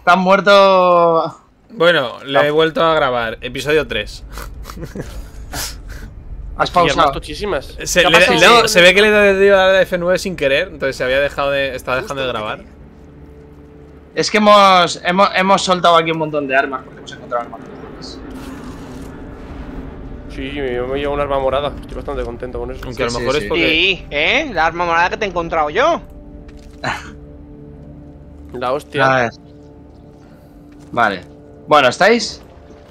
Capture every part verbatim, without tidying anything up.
estás muerto. Bueno, le no. he vuelto a grabar. Episodio tres. Has pausado muchísimas. Se, le, no, se ve que le he dado a la efe nueve sin querer, entonces se había dejado de. Estaba dejando de grabar. Es que hemos, hemos. Hemos soltado aquí un montón de armas porque hemos encontrado armas. Sí, yo me llevo un arma morada. Estoy bastante contento con eso. Aunque sí, a lo mejor sí, es porque... Sí, ¿eh? La arma morada que te he encontrado yo. La hostia. A ver. Vale. Bueno, ¿estáis?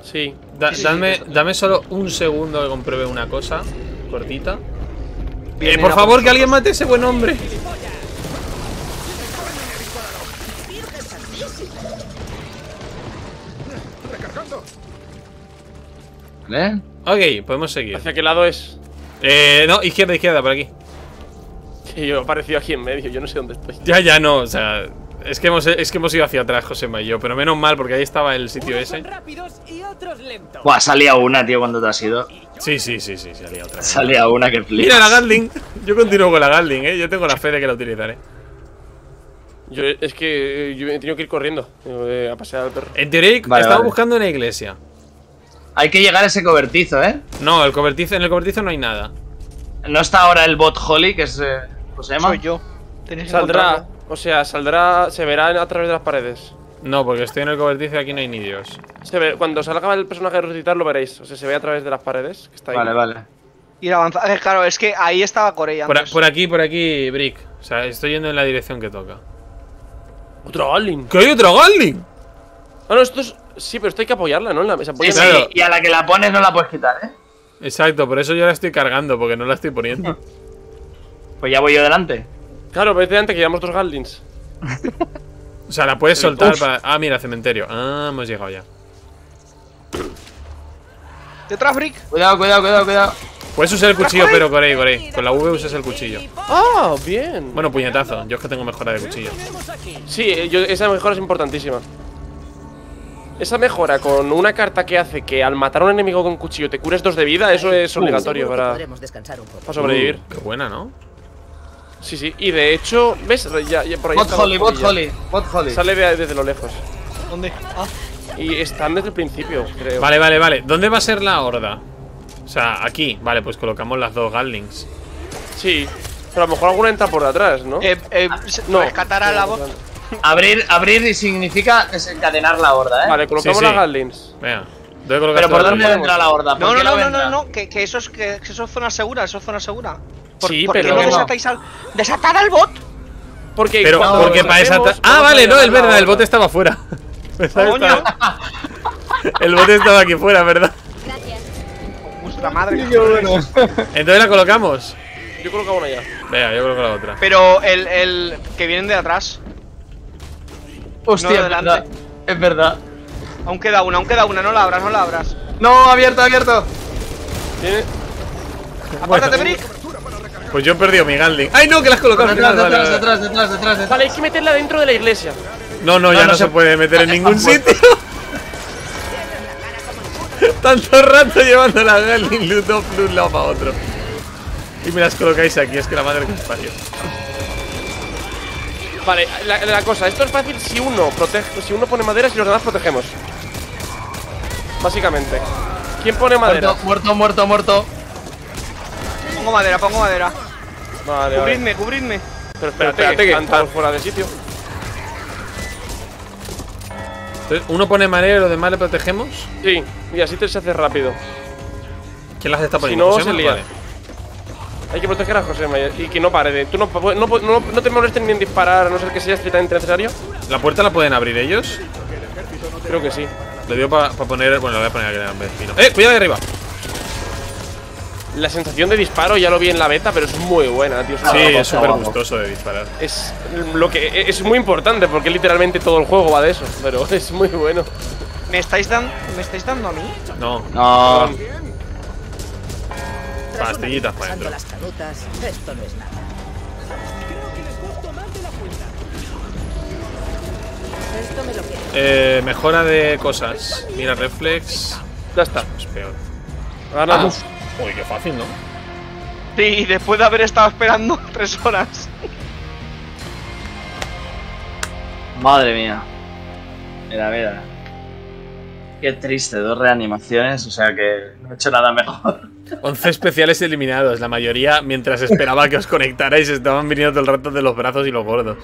Sí. Da, sí, dame, sí, sí. Dame solo un segundo que compruebe una cosa. Cortita. Eh, por favor, por que alguien mate a ese buen hombre. ¿Eh? Ok, podemos seguir. ¿Hacia qué lado es? Eh, no, izquierda, izquierda, por aquí. Sí, yo he aparecido aquí en medio, yo no sé dónde estoy. Ya, ya, no, o sea, es que hemos, es que hemos ido hacia atrás, Josema y yo, pero menos mal, porque ahí estaba el sitio Unos ese. Buah, salía una, tío, cuando te has ido. Sí, sí, sí, sí, salía otra. Salía una que flipas. Mira, la Gatling. Yo continúo con la Gatling, eh, yo tengo la fe de que la utilizaré. Yo, es que yo he tenido que ir corriendo eh, a pasear al perro. En teoría, vale, estaba vale. buscando en la iglesia. Hay que llegar a ese cobertizo, ¿eh? No, el cobertizo, en el cobertizo no hay nada. ¿No está ahora el bot Holly, que es... Eh, ¿cómo se llama? Soy yo. Saldrá, o sea, saldrá... Se verá a través de las paredes. No, porque estoy en el cobertizo y aquí no hay ni Dios. Se ve, cuando salga el personaje de resucitar lo veréis. O sea, se ve a través de las paredes, que está ahí. Vale, vale. Ir avanzando. Claro, es que ahí estaba Corella antes. Por, por aquí, por aquí, Brick. O sea, estoy yendo en la dirección que toca. ¿Otra Gatling? ¿Qué hay otra Gatling? Ah, no, esto es... Sí, pero esto hay que apoyarla, ¿no? La mesa sí, sí, claro. Y a la que la pones no la puedes quitar, ¿eh? Exacto, por eso yo la estoy cargando, porque no la estoy poniendo. Pues ya voy yo delante. Claro, pero es delante que llevamos dos Gatlings. O sea, la puedes pero, soltar uf. para... Ah, mira, cementerio. Ah, hemos llegado ya. Detrás, Brick. Cuidado, cuidado, cuidado, cuidado. Puedes usar el cuchillo, pero Corey, Corey. Con la V usas el cuchillo. Ah, bien. Bueno, puñetazo. Yo es que tengo mejora de cuchillo. Sí, yo, esa mejora es importantísima. Esa mejora con una carta que hace que al matar a un enemigo con cuchillo te cures dos de vida, eso es obligatorio uh, para, para sobrevivir. Uh, qué buena, ¿no? Sí, sí, y de hecho, ¿ves? Ya, ya por ahí bot Holly, bot Holly, bot Holly. Sale de, desde lo lejos. ¿Dónde? Ah. Y están desde el principio, creo. Vale, vale, vale. ¿Dónde va a ser la horda? O sea, aquí. Vale, pues colocamos las dos Gatlings. Sí, pero a lo mejor alguna entra por atrás, ¿no? Eh, eh, no. Rescatar a la bot. Abrir, abrir significa desencadenar la horda, ¿eh? Vale, colocamos sí, sí. las Gatlings. Venga, pero ¿por dónde Gatlings? vendrá la horda? No, no, no, no, no, no, que, que eso es que, que eso es zona segura, eso es zona segura. Por, sí, ¿por pero qué no desatáis al, desatar al bot? Porque, pero, cuando porque para desatar. Ah, vale, no, es verdad, el bot estaba fuera. El bot estaba aquí fuera, ¿verdad? Gracias. Vuestra madre. Entonces la colocamos. Yo coloco una ya. Venga, yo coloco la otra. Pero el, el que vienen de atrás. Hostia, no, verdad. Es verdad. Aún queda una, aún queda una, no la abras, no la abras. No, abierto, abierto. ¿Tiene? Apártate, bueno. Brick. Pues yo he perdido mi Gatling. ¡Ay, no! Que la has colocado. Detrás, detrás, detrás, detrás, detrás, detrás, detrás. Vale, hay que meterla dentro de la iglesia. No, no, ya no, no, no se, se puede meter en ningún sitio. Tanto rato llevando la Gatling de un lado para otro. Y me las colocáis aquí, es que la madre que os parió. Vale, la, la cosa, esto es fácil si uno protege, si uno pone maderas y los demás protegemos. Básicamente. ¿Quién pone madera? Muerto, muerto, muerto. Pongo madera, pongo madera. Vale, cubridme, cubridme. Pero espérate, Pero espérate que, que cantan fuera de sitio. Entonces, uno pone madera y los demás le protegemos. Sí, y así te se hace rápido. ¿Quién las está poniendo? Si no, se lía. Vale. Hay que proteger a José Mayer y que no pare. Tú no, no, no, no te molestes ni en disparar, a no ser que sea estrictamente necesario. ¿La puerta la pueden abrir ellos? Creo que sí. Le dio para pa poner. Bueno, la voy a poner aquí en vecino. ¡Eh! ¡Cuidado de arriba! La sensación de disparo ya lo vi en la beta, pero es muy buena, tío. Es sí, es súper gustoso de disparar. Es lo que es muy importante porque literalmente todo el juego va de eso, pero es muy bueno. ¿Me estáis dando, me estáis dando a mí? No. No. no. Pastillitas para dentro. Eh, mejora de cosas. Mira, reflex. Ya está. Es peor. Ganamos. Ah. Uy, qué fácil, ¿no? Sí, después de haber estado esperando tres horas. Madre mía. Mira, mira. Qué triste, dos reanimaciones, o sea que no he hecho nada mejor. once especiales eliminados, la mayoría, mientras esperaba que os conectarais, estaban viniendo todo el rato de los brazos y los gordos.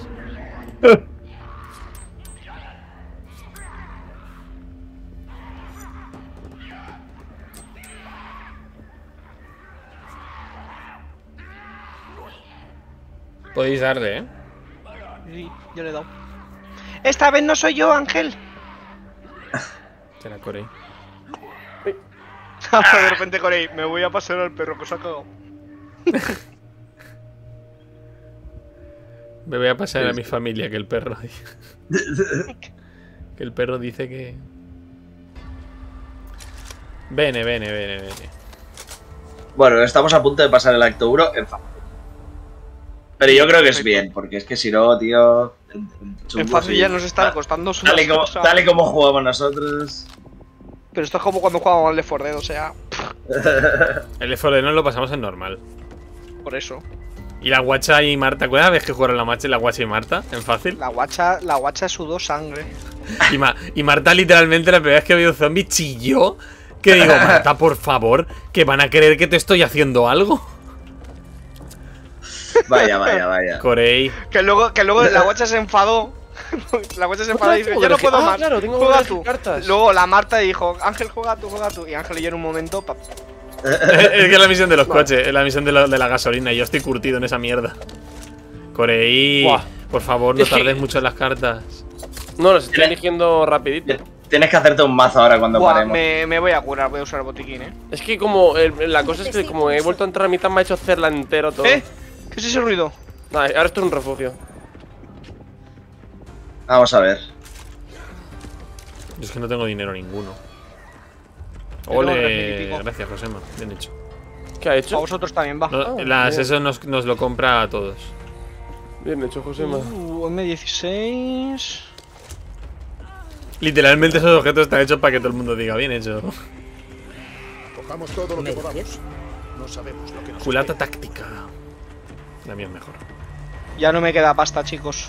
Podéis darle, ¿eh? Sí, yo le he dado. Esta vez no soy yo, Ángel. Te la coré. De repente Corey, me voy a pasear al perro que se ha cagado. Me voy a pasar a mi familia, que el perro... que el perro dice que... Vene, vene, vene, vene. Bueno, estamos a punto de pasar el acto uno en fácil. Pero yo creo que es bien, porque es que si no, tío... En fácil ya nos está costando su... Tal y como, tal y como jugamos nosotros... Pero esto es como cuando jugábamos al Left four Dead, o sea... El Left four Dead no lo pasamos en normal. Por eso. ¿Y la guacha y Marta? ¿Cuál es la vez que jugaron la guacha y la guacha y Marta? ¿En fácil? La guacha, la guacha sudó sangre. Y, Ma y Marta literalmente la primera vez que vio un zombie chilló. Que digo, Marta, por favor, que van a creer que te estoy haciendo algo. Vaya, vaya, vaya. Corey. Que luego, que luego la guacha se enfadó. La guacha se enfadó y dice, yo no puedo más, juega tú. Luego la Marta dijo, Ángel, juega tú, juega tú. Y Ángel y yo en un momento… Es que es la misión de los coches, es la misión de la gasolina y yo estoy curtido en esa mierda. Corey, por favor, no tardes mucho en las cartas. No, los estoy eligiendo rapidito. Tienes que hacerte un mazo ahora cuando paremos. Me voy a curar, voy a usar botiquín, eh. Es que como… la cosa es que como he vuelto a entrar a mitad me ha hecho hacerla entero todo. ¿Eh? ¿Qué es ese ruido? Ahora esto es un refugio. Vamos a ver. Yo es que no tengo dinero ninguno. Ole, gracias, Josema. Bien hecho. ¿Qué ha hecho? A vosotros también, va. No, ah, las, eso nos, nos lo compra a todos. Bien hecho, Josema. Uh, M dieciséis. Literalmente esos objetos están hechos para que todo el mundo diga, bien hecho. Cojamos todo lo que podamos. No sabemos lo que nos culata espera. Táctica. La mía es mejor. Ya no me queda pasta, chicos.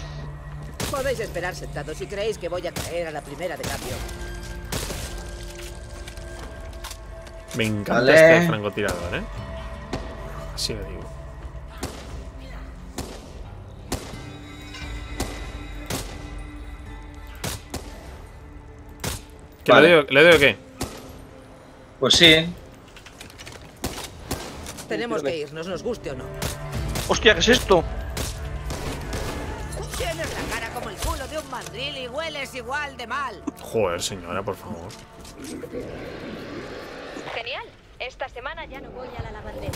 Podéis esperar sentados si creéis que voy a caer a la primera de cambio. Me encanta, vale. Este francotirador, ¿eh? Así lo digo. ¿Qué vale. ¿Le doy, le doy o qué? Pues sí. Tenemos que irnos, nos guste o no. Hostia, ¿qué es esto? Tienes la cara como el culo de un mandril y hueles igual de mal. Joder, señora, por favor. Genial. Esta semana ya no voy a la lavandería.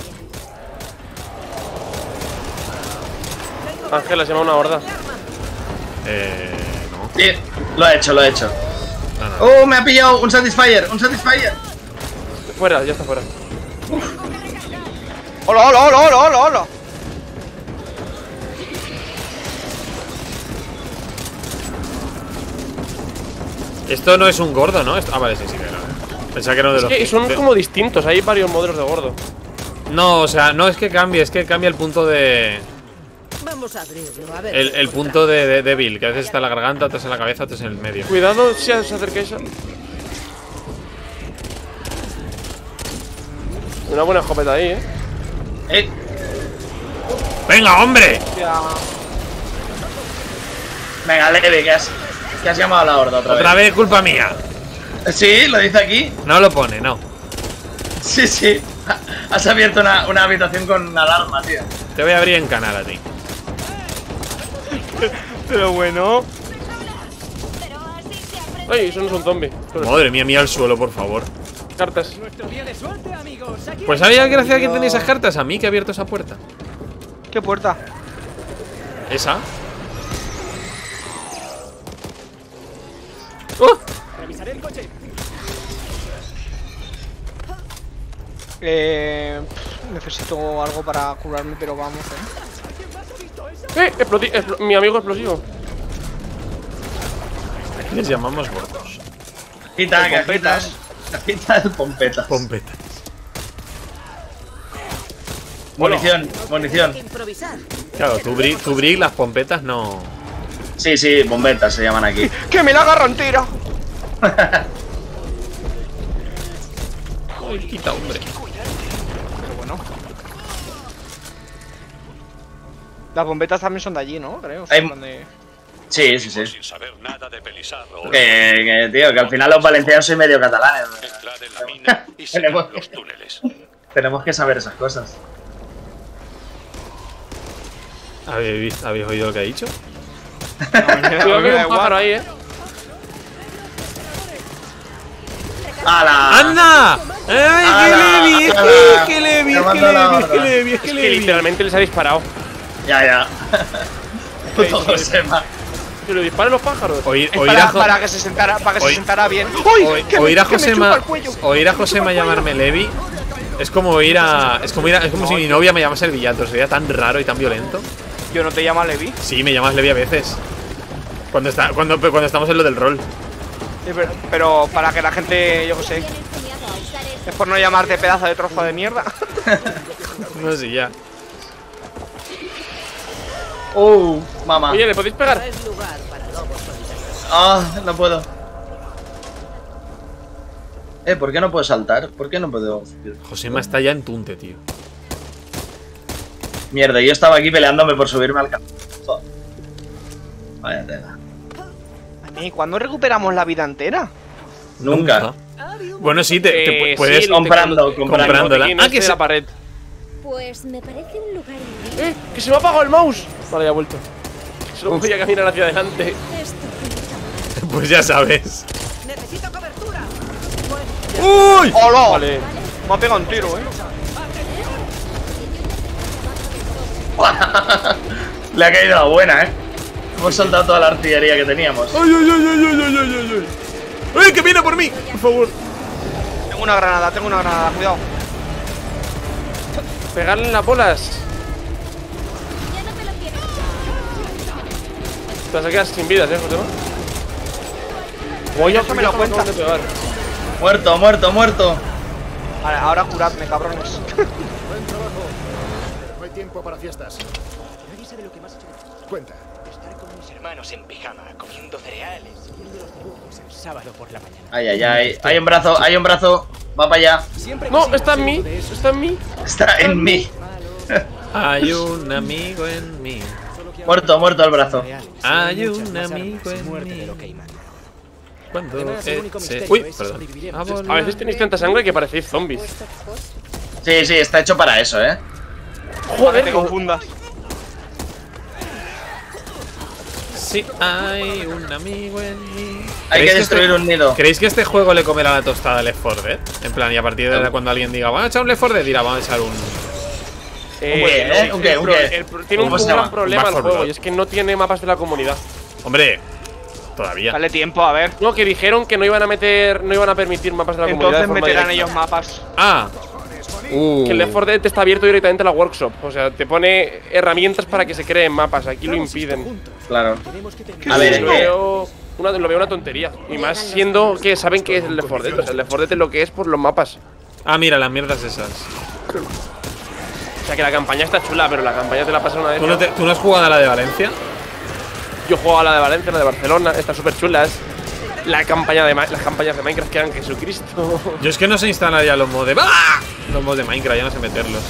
Ángel, la semana una horda. Eh, no. Sí, lo he hecho, lo he hecho. No, no. ¡Oh, me ha pillado! ¡Un Satisfyer! ¡Un Satisfyer! Fuera, ya está fuera. Uf. ¡Hola, hola, hola, hola, hola, hola! Esto no es un gordo, ¿no? Esto... Ah, vale, sí, sí, claro. Pensaba que no de es los... que son de... como distintos, hay varios modelos de gordo. No, o sea, no es que cambie, es que cambia el punto de... Vamos a abrirlo, a ver. El, el punto de, de débil, que a veces está en la garganta, otros en la cabeza, otros en el medio. Cuidado si se acerca esa. Una buena escopeta ahí, ¿eh? ¡Eh! ¡Venga, hombre! Hostia. Venga, leve, que has... Que has llamado a la horda otra vez. Otra vez culpa mía. Sí, lo dice aquí. No lo pone, no. Sí, sí. Has abierto una, una habitación con una alarma, tío. Te voy a abrir en canal a ti. Pero bueno. Ay, eso no es un zombie. Madre mía, mía al suelo, por favor. Cartas. Pues sabía gracias que tenéis esas cartas. A mí que he abierto esa puerta. ¿Qué puerta? Esa. ¡Oh! Revisaré el coche. Eh, pff, necesito algo para curarme, pero vamos, eh. ¡Eh! Exploti expl mi amigo explosivo. Aquí les llamamos gordos. Quita, cajitas. Quita el pompetas. Pompetas. Munición, munición. Claro, tu brick, tu brick, las pompetas no. Sí, sí, bombetas se llaman aquí. ¡Que me la agarran, tira! Joder, quita, hombre. Pero bueno. Las bombetas también son de allí, ¿no? Creo. Hay... de... Sí, sí, sí. Sin saber nada de Pelizarro, que, que, tío, que al final los valencianos soy medio catalanes. En la mina y tenemos, los túneles. Tenemos que saber esas cosas. ¿Habéis, ¿habéis oído lo que ha dicho? Cuidado que hay un pájaro ahí, eh. ¡Hala! ¡Anda! ¡Ay, qué levi! ¡Es que levi! ¡Es que levi! ¡Es que levi! Literalmente les ha disparado. Ya, ya. Todo se va. Que lo disparen los pájaros. Oír, es oír para, a para que se sentara, para que oír, se sentara bien. Oír, que oír, me, a Josema, oír a Josema llamarme Levi es como oír a. Es como, ir a, es como no, si mi novia me llamase el Villato. Sería tan raro y tan violento. ¿Yo no te llamo Levi? Sí, me llamas Levi a veces. Cuando, está, cuando, cuando estamos en lo del rol. Sí, pero, pero para que la gente, yo qué sé. Es por no llamarte pedazo de trozo de mierda. No sé, sí, ya. Oh, mamá. Oye, ¿le podéis pegar? Ah, oh, no puedo. Eh, ¿por qué no puedo saltar? ¿Por qué no puedo? Josema está ya en Tunte, tío. Mierda, yo estaba aquí peleándome por subirme al campo. Vaya tela. ¿Cuándo recuperamos la vida entera? Nunca. Nunca. Bueno, sí, te, te eh, puedes sí, comprando, comprándola. Ah, que es la pared. Pues me parece un lugar. ¡Eh! ¡Que se me ha apagado el mouse! Vale, ya ha vuelto. Solo voy a caminar hacia adelante. Pues ya sabes. Necesito cobertura. Bueno, ¡uy! ¡Hola! Vale. Me ha pegado un tiro, eh. Le ha caído la buena, eh. Hemos soltado toda la artillería que teníamos. ¡Ay, ay, ay, ay, ay, ay, ay, ay! ¡Ay, que viene por mí! Por favor. Tengo una granada, tengo una granada, cuidado. Pegarle en las bolas. Te vas a quedar sin vidas, eh, Josema. Voy a hacerme la cuenta. Muerto, muerto, muerto. Vale, ahora curadme, cabrones. Buen trabajo. No hay tiempo para fiestas. Nadie sabe lo que más ha hecho. Cuenta. Estar con mis hermanos en pijama, comiendo cereales, viendo los dibujos el sábado por la mañana. Ay, ay, ay. Hay un brazo, hay un brazo. Va para allá. No, está en mí. Está en mí. Está en mí. Hay un amigo en mí. Muerto, muerto el brazo. Hay un amigo en mí. ¿Cuándo? Uy, perdón. A veces tenéis tanta sangre que parecéis zombies. Sí, sí, está hecho para eso, eh. Joder, te confundas. Sí, hay un amigo en mí. Hay que destruir que este, un nido. ¿Creéis que este juego le comerá la tostada al Left four Dead? En plan, y a partir de ahora cuando alguien diga, vamos a echar un Left four Dead, dirá, vamos a echar un... Eh, un qué, un qué. Tiene un gran problema el juego, y es que no tiene mapas de la comunidad. Hombre, todavía. Dale tiempo, a ver. No, que dijeron que no iban a meter, no iban a permitir mapas de la comunidad. Entonces meterán ellos mapas. Ah. Uh. Que el Left four Dead está abierto directamente a la workshop. O sea, te pone herramientas para que se creen mapas. Aquí lo impiden. Claro. A ver, lo veo una, lo veo una tontería. Y más siendo que saben que es el Left four Dead. O sea, el Left four Dead es lo que es por los mapas. Ah, mira, las mierdas esas. O sea, que la campaña está chula, pero la campaña te la pasa una vez. ¿Tú no, te, ¿tú no has jugado a la de Valencia? Yo juego a la de Valencia, la de Barcelona. Están súper chulas. La campaña de las campañas de Minecraft que eran Jesucristo. Yo es que no se instalan ya los mods de. ¡Ah! Los mods de Minecraft, ya no sé meterlos.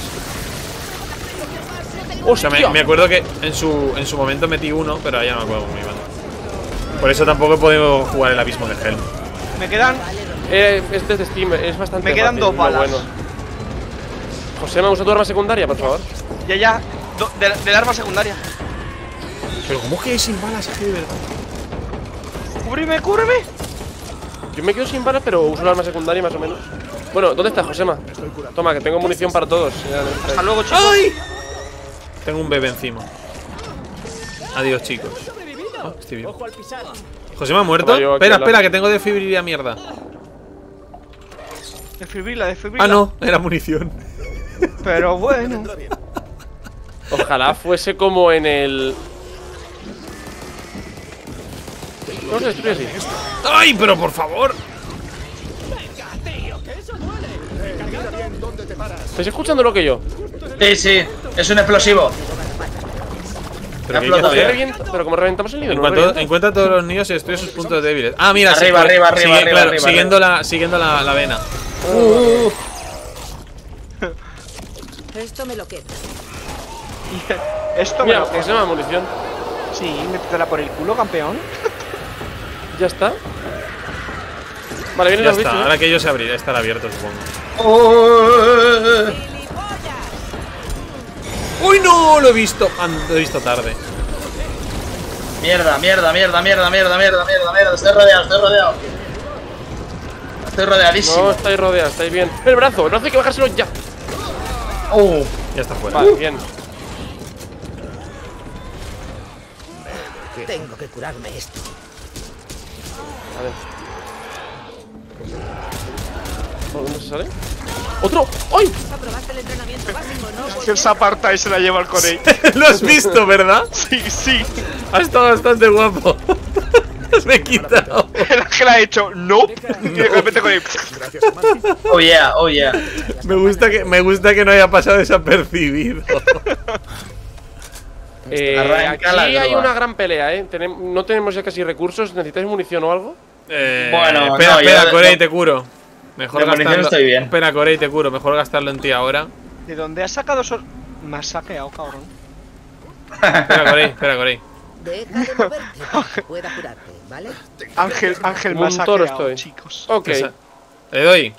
O sea, me, me acuerdo que en su, en su momento metí uno, pero ahora ya no me acuerdo cómo iban. Por eso tampoco podemos jugar el abismo de Helm. Me quedan. Eh, este es de Steam, es bastante. Me quedan fácil, dos balas. Bueno. José, ¿me usa tu arma secundaria, por favor? Ya, ya. Do, de, del arma secundaria. Pero, ¿cómo que sin balas? Es que de verdad. ¡Cúbreme, cúbreme! Yo me quedo sin balas, pero uso el arma secundaria más o menos. Bueno, ¿dónde estás, Josema? Toma, que tengo munición para todos. Hasta luego, chicos. ¡Ay! Tengo un bebé encima. Adiós, chicos. Oh, estoy bien. ¿Josema ha muerto? Espera, espera, que tengo defibrilia mierda. Defibrila, defibrila. Ah, no, era munición. Pero bueno. Ojalá fuese como en el... No se destruye así. ¡Ay, pero por favor! Venga, tío, que eso duele. Encargado bien dónde te paras. ¿Estás escuchando lo que yo? Sí, sí, es un explosivo. Pero, que que revient... pero como reventamos el nido, ¿no? Encuentra todos los nidos y destruye sus puntos débiles. Ah, mira, arriba, sí, arriba, sigue, arriba, claro, arriba, siguiendo arriba. La, siguiendo la, la vena. Uh, uh. Esto me lo quedo. Esto me mira, lo quedo. Es una munición. Sí, métetela por el culo, campeón. Ya está. Vale, vienen ya los está. bichos. Ahora que ellos se abrirán, estará abierto, supongo. Oh. ¡Uy, no! Lo he visto. Lo he visto tarde. Mierda, mierda, mierda, mierda, mierda, mierda, mierda, mierda. Estoy rodeado, estoy rodeado. Estoy rodeadísimo. No, estáis rodeados, estáis bien. El brazo, el brazo hay que bajárselo ya. Oh, ya está fuera. Vale, uh. bien. Tengo que curarme esto. A ver. ¿Por dónde se sale? ¡Otro! ¡Ay! Se aparta y se la lleva al Corey. Lo has visto, ¿verdad? Sí, sí. Ha estado bastante guapo. Me he quitado. El ángel ha hecho nope. No. Y de repente con el... Oh yeah, oh yeah. Me gusta que, me gusta que no haya pasado desapercibido. eh, Arranca la aquí hay una gran pelea, ¿eh? Tenem, no tenemos ya casi recursos. ¿Necesitáis munición o algo? Eh, bueno, espera, no, espera, Corey, no. te curo. Mejor gastarlo. Estoy bien. Espera, Corey, te curo. Mejor gastarlo en ti ahora. ¿De dónde has sacado esos...? Me has saqueado, cabrón. Espera, Corey, espera, Corey. Deja de moverte, pueda curarte, ¿vale? Ángel, Ángel, más estoy, chicos. Ok. Le doy.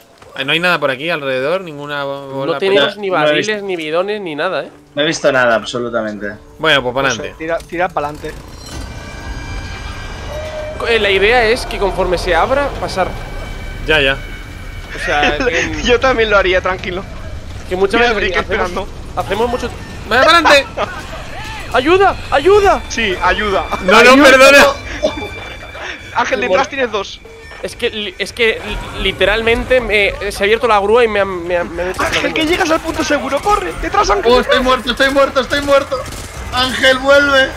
No hay nada por aquí alrededor, ninguna bola. No tenemos ni barriles, ni bidones, ni nada, ¿eh? No he visto nada, absolutamente. Bueno, pues para adelante. Tira, tira para adelante. La idea es que conforme se abra, pasar. Ya, ya. O sea, yo también lo haría, tranquilo. Que muchas veces hacemos, hacemos mucho. ¡Más adelante! ¡Ayuda! ¡Ayuda! Sí, ayuda. No, ayuda, no, perdona. No. Ángel, detrás tienes dos. Es que, es que literalmente me, se ha abierto la grúa y me han. Me, me Ángel, que llegas al punto seguro, corre. Detrás, Ángel. Oh, estoy muerto, estoy muerto, estoy muerto. Ángel, vuelve.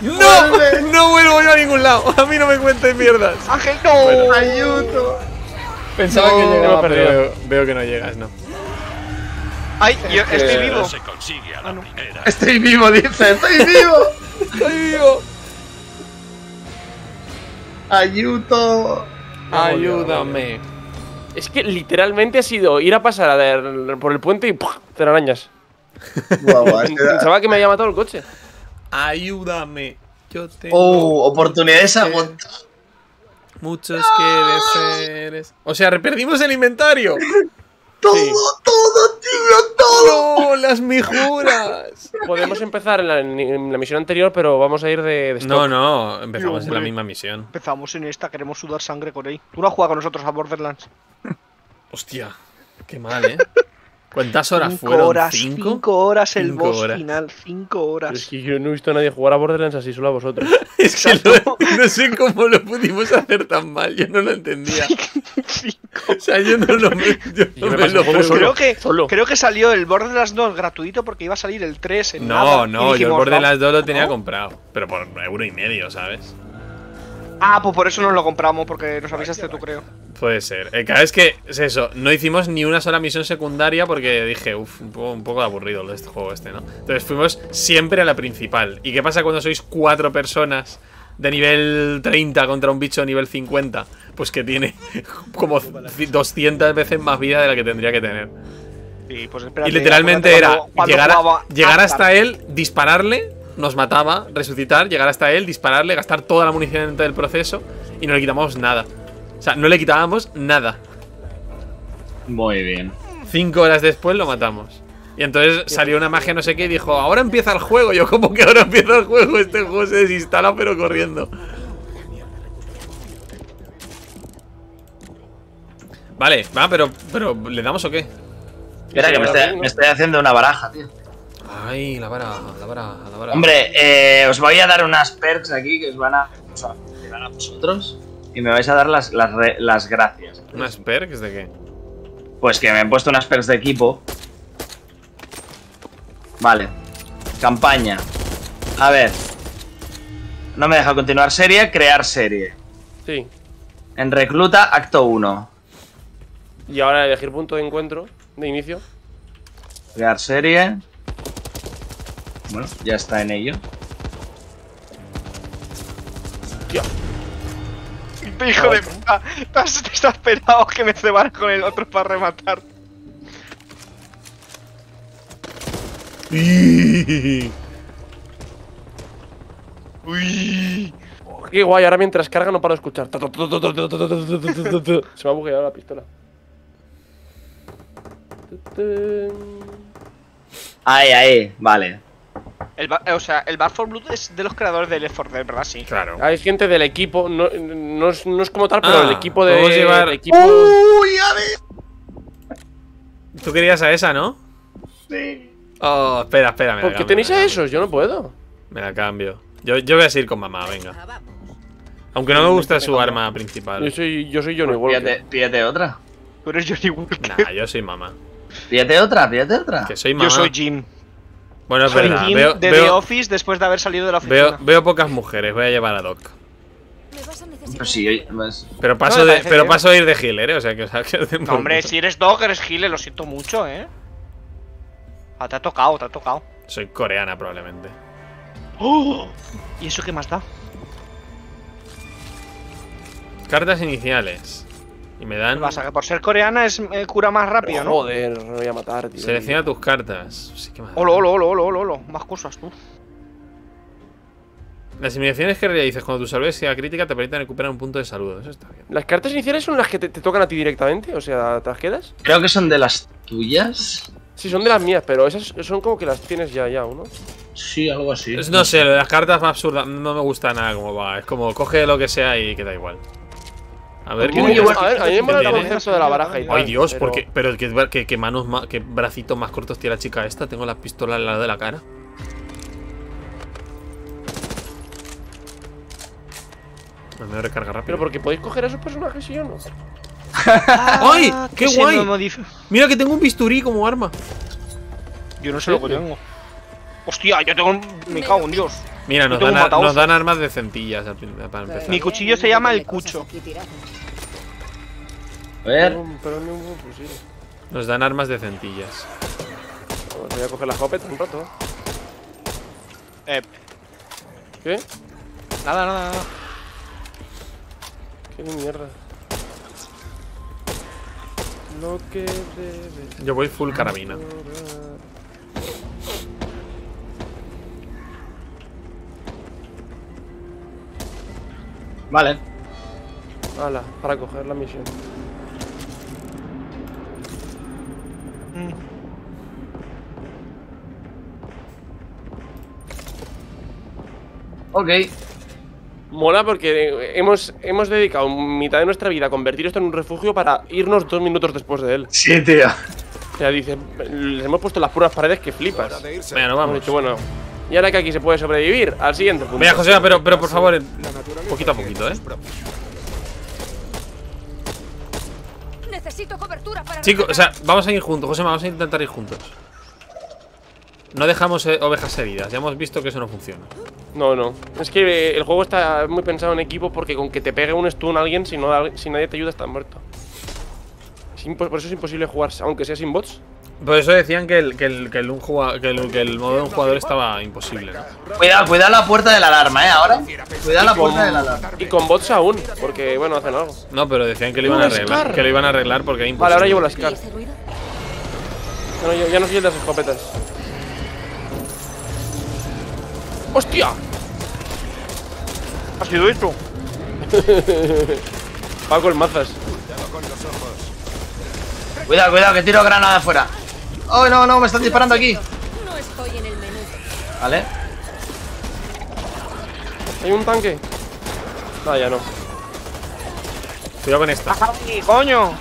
¡No! Vuelve. No vuelvo yo a ningún lado. A mí no me cuentes mierdas. Ángel, no. Bueno. Ayudo. Pensaba no, que llegaba, pero veo, veo que no llegas, no. Ay, yo estoy vivo. Se consigue a la ah, no. primera. Estoy vivo, dice. Estoy vivo. Estoy vivo. Ayudo. Ayúdame. Es que literalmente ha sido ir a pasar a ver, por el puente y ¡pum! Te arañas. Pensaba que me había matado el coche. Ayúdame. Yo tengo. Oh, oportunidades agotadas. Muchos que deseres. O sea, perdimos el inventario. Todo, sí. todo, tío, todo. No, las mejoras. Podemos empezar en la, en la misión anterior, pero vamos a ir de, de No, no, empezamos no, en la misma misión. Empezamos en esta, queremos sudar sangre con él. Tú no has jugado con nosotros a Borderlands. Hostia, qué mal, ¿eh? ¿Cuántas horas cinco fueron? Horas, ¿Cinco? cinco horas el cinco boss horas. final, cinco horas. Pero es que yo no he visto a nadie jugar a Borderlands así, solo a vosotros. Es que no, no sé cómo lo pudimos hacer tan mal, yo no lo entendía. cinco. O sea, yo no lo, yo no me me lo juego solo. Creo que, solo. creo que salió el Borderlands dos gratuito porque iba a salir el tres en No, nada, no, dijimos, yo el Borderlands dos lo tenía ¿no? comprado, pero por euro y medio, ¿sabes? Ah, pues por eso nos lo compramos, porque nos avisaste tú, creo. Puede ser. El caso es que es eso, no hicimos ni una sola misión secundaria porque dije, uff, un poco, un poco aburrido este juego este, ¿no? Entonces fuimos siempre a la principal. ¿Y qué pasa cuando sois cuatro personas de nivel treinta contra un bicho de nivel cincuenta? Pues que tiene como doscientas veces más vida de la que tendría que tener. Sí, pues espérate, y literalmente era llegar, a, llegar hasta él, dispararle, nos mataba, resucitar, llegar hasta él, dispararle, gastar toda la munición del proceso y no le quitamos nada. O sea, no le quitábamos nada. Muy bien. Cinco horas después lo matamos. Y entonces salió una magia no sé qué y dijo, ahora empieza el juego. Yo, ¿cómo que ahora empieza el juego? Este juego se desinstala pero corriendo. Vale, va, pero, pero ¿le damos o qué? Espera, que me estoy, me estoy haciendo una baraja, tío. Ay, la vara, la vara, la vara. Hombre, eh, os voy a dar unas perks aquí que os van a... O sea, que van a vosotros. Y me vais a dar las, las, las gracias. ¿Unas perks de qué? Pues que me han puesto unas perks de equipo. Vale. Campaña. A ver. No me deja continuar serie, crear serie. Sí. En recluta, acto uno. Y ahora elegir punto de encuentro, de inicio. Crear serie. Bueno, ya está en ello. Hijo de puta, te has, te has esperado que me cebaras con el otro para rematar. Uy. Qué guay, ahora mientras carga no paro de escuchar. Se me ha bugueado la pistola. Ahí, ahí, vale. El, o sea, el Back four Blood es de los creadores de Left four Dead, ¿verdad? Sí. Claro. Hay gente del equipo, no, no, es, no es como tal, pero ah, el equipo de. Podemos llevar. Equipo... ¡Uy, a ver! Tú querías a esa, ¿no? Sí. Oh, espera, espera. Me ¿Por qué tenéis a esos? Yo no puedo. Me la cambio. Yo, yo voy a seguir con mamá, venga. Aunque no me gusta su arma principal. Yo soy, yo soy Johnny Walker. Pídate, pídate otra. Tú eres Johnny Walker. Nah, yo soy mamá. Pídate otra, pídate otra. Que soy mamá. Yo soy Jim. Bueno, es verdad. Jim veo, de veo, The Office después de haber salido de la oficina. Veo, veo pocas mujeres, voy a llevar a Doc. Pero, sí, más. pero paso no, de, pero paso a ir de healer, ¿eh? O sea que, o sea, que no, hombre, si eres Doc, eres healer, lo siento mucho, eh. Ah, te ha tocado, te ha tocado. Soy coreana probablemente. ¡Oh! ¿Y eso qué más da? Cartas iniciales. Y me dan. Pasa que por ser coreana es eh, cura más rápido, ¿no? Joder, me voy a matar, tío. Selecciona tus cartas. Sí, que más. Olo, olo, olo, olo, olo. Más cosas, tú. Las inmediaciones que realizas cuando tu salud sea crítica te permiten recuperar un punto de salud. Eso está bien. ¿Las cartas iniciales son las que te, te tocan a ti directamente? O sea, ¿te las quedas? Creo que son de las tuyas. Sí, son de las mías, pero esas son como que las tienes ya, ya, ¿no? Sí, algo así. No sé, lo de las cartas más absurdas no me gusta nada como va. Es como coge lo que sea y queda igual. A ver, ¿qué tienes? A ver, a mí me mola el concepto de la baraja y tal. Ay, Dios, pero... porque, pero que, que, que manos más, que bracitos más cortos tiene la chica esta. Tengo la pistola al lado de la cara. Me voy a recargar rápido. Pero porque podéis coger a esos personajes, ¿sí o no? ¡Ay! ¡Qué guay! Mira que tengo un bisturí como arma. Yo no sé lo que tengo. Hostia, yo tengo un... Me cago en Dios. Mira, nos dan, a, nos dan armas de centillas para empezar. Mi cuchillo se llama el cucho. A ver. Nos dan armas de centillas. Voy a coger la escopeta un rato. Eh. ¿Qué? Nada, nada, nada. Qué mierda. Lo que debes. Yo voy full carabina. Vale. Hala, para coger la misión. Mm. Ok. Mola porque hemos, hemos dedicado mitad de nuestra vida a convertir esto en un refugio para irnos dos minutos después de él. Sí, tío. O sea, dice, les hemos puesto las puras paredes que flipas. Bueno, vamos. Hemos dicho, bueno, y ahora que aquí se puede sobrevivir, al siguiente punto. Mira, José, pero, pero por favor, poquito a poquito, ¿eh? Necesito cobertura para... Chicos, o sea, vamos a ir juntos, José, vamos a intentar ir juntos. No dejamos ovejas heridas, ya hemos visto que eso no funciona. No, no. Es que el juego está muy pensado en equipo porque con que te pegue un stun a alguien, si, no, si nadie te ayuda, estás muerto. Es por eso es imposible jugar, aunque sea sin bots. Por eso decían que el, que el, que el, un jugador, que el, que el modo de un jugador estaba imposible, ¿no? Cuidado, cuidado la puerta de la alarma, ¿eh? Ahora. Cuidado la puerta de la alarma. Y con bots aún, porque, bueno, hacen algo. No, pero decían que lo iban a arreglar, que lo iban a arreglar porque es imposible. Vale, ahora llevo la Scar. No, yo, ya no soy el de las escopetas. ¡Hostia! ¿Ha sido esto? Va con mazas. Cuidado, cuidado, que tiro granada afuera. ¡Oh, no, no! Me están disparando aquí. Vale. ¿Hay un tanque? No, ya no. Cuidado con esta. ¡Coño!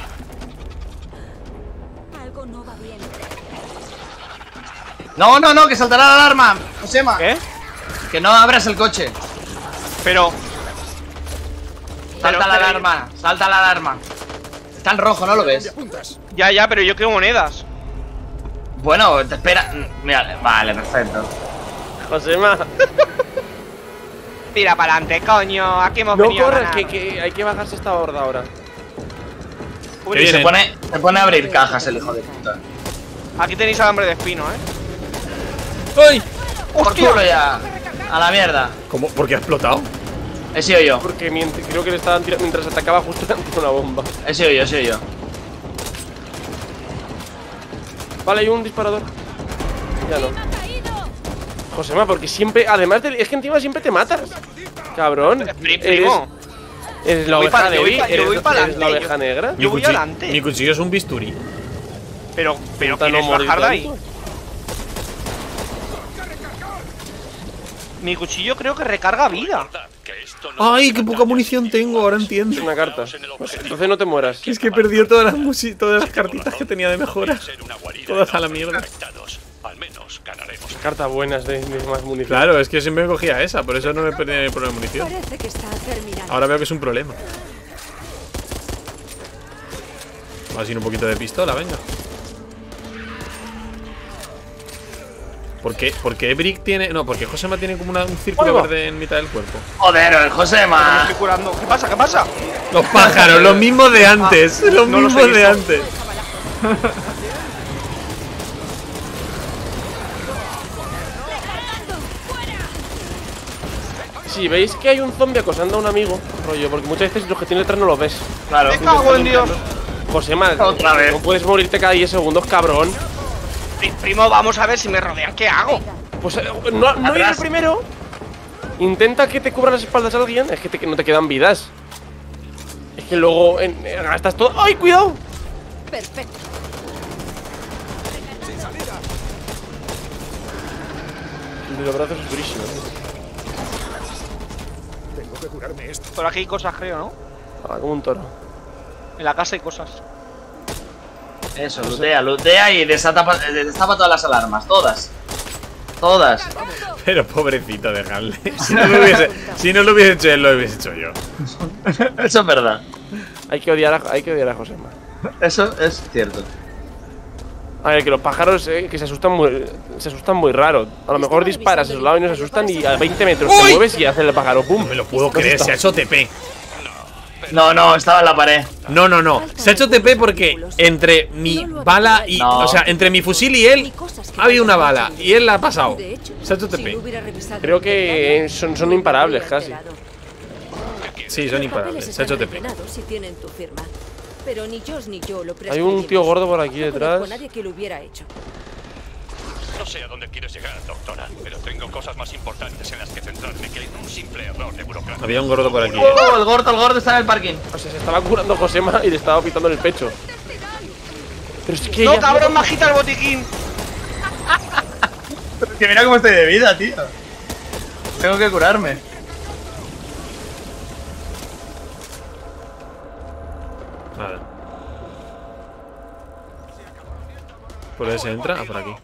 No, no, no, que saltará la alarma, Josema. ¿Qué? Que no abras el coche. Pero. Salta pero, la pero... alarma, salta la alarma. Está en rojo, ¿no lo ves? Ya, ya, pero yo quiero monedas. Bueno, te espera. Mira, vale, perfecto. Josema. Tira para adelante, coño. Aquí hemos no venido. No corres, que, que hay que bajarse esta horda ahora. Uy, se pone, se pone a abrir cajas el hijo de puta. Aquí tenéis alambre de espino, ¿eh? ¡Uy! ¡Hostia! Por culo ya. A la mierda. ¿Cómo? ¿Por qué ha explotado? He sido yo. Porque mientras, creo que le estaban tirando mientras atacaba justo con una bomba. He sido yo, he sido yo. Vale, hay un disparador. Ya no. Josema, porque siempre, además de, es que encima siempre te matas. Cabrón. Eres, eres la oveja negra. Yo voy para adelante. Yo voy adelante. Mi cuchillo es un bisturí. Pero, pero ¿quieres bajar de ahí? Mi cuchillo creo que recarga vida. Ay, qué poca munición tengo, ahora entiendo. Una carta. Entonces no te mueras. Es que he perdido todas las, todas las cartitas que tenía de mejora. Todas a la mierda. Cartas buenas de, de más munición. Claro, es que siempre me cogía esa, por eso no me perdía el problema de munición. Ahora veo que es un problema. Va a ser un poquito de pistola, venga. ¿Por qué? Porque Brick tiene. No, porque Josema tiene como una, un círculo verde en mitad del cuerpo. Joder, el Josema. Me estoy curando. ¿Qué pasa? ¿Qué pasa? Los pájaros, los mismos de antes. Ah, los no mismos los de antes. Si veis que hay un zombie acosando a un amigo, rollo, porque muchas veces los que tienen detrás no los ves. Claro. Me cago en Dios. Josema, otra vez. No puedes morirte cada diez segundos, cabrón. Primo, vamos a ver si me rodean. ¿Qué hago? Pues no, no ir el primero. Intenta que te cubran las espaldas a alguien. Es que te, no te quedan vidas. Es que luego en, en, gastas todo. ¡Ay, cuidado! Perfecto. El de los brazos es durísimo. Tengo que curarme esto. Por aquí hay cosas, creo, ¿no? Ah, como un toro. En la casa hay cosas. Eso, lootea, lootea y desatapa, destapa todas las alarmas, todas. Todas. Pero pobrecito, dejadle. Si no lo hubiese, si no lo hubiese hecho él, lo hubiese hecho yo. Eso es verdad. Hay que odiar a, hay que odiar a Josema. Eso es cierto. A ver, que los pájaros eh, que se asustan muy, se asustan muy raro. A lo mejor disparas a su lado y no se asustan y a veinte metros ¡Uy! Te mueves y haces el pájaro. ¡Pum! No me lo puedo creer, se ha hecho T P. No, no, estaba en la pared. No, no, no. Se ha hecho T P porque entre mi bala y... No. O sea, entre mi fusil y él ha habido una bala y él la ha pasado. Se ha hecho T P. Creo que son, son imparables casi. Sí, son imparables. Se ha hecho T P. Hay un tío gordo por aquí detrás. No sé a dónde quieres llegar, doctora, pero tengo cosas más importantes en las que centrarme que en un simple error de burocracia. Había un gordo por aquí. ¡Oh! El gordo, el gordo está en el parking. O sea, se estaba curando Josema y le estaba pitando en el pecho. Pero es que. ¡No, cabrón, me agita el botiquín! Pero que mira cómo estoy de vida, tío. Tengo que curarme. Vale. ¿Por ahí se entra? Ah, por aquí.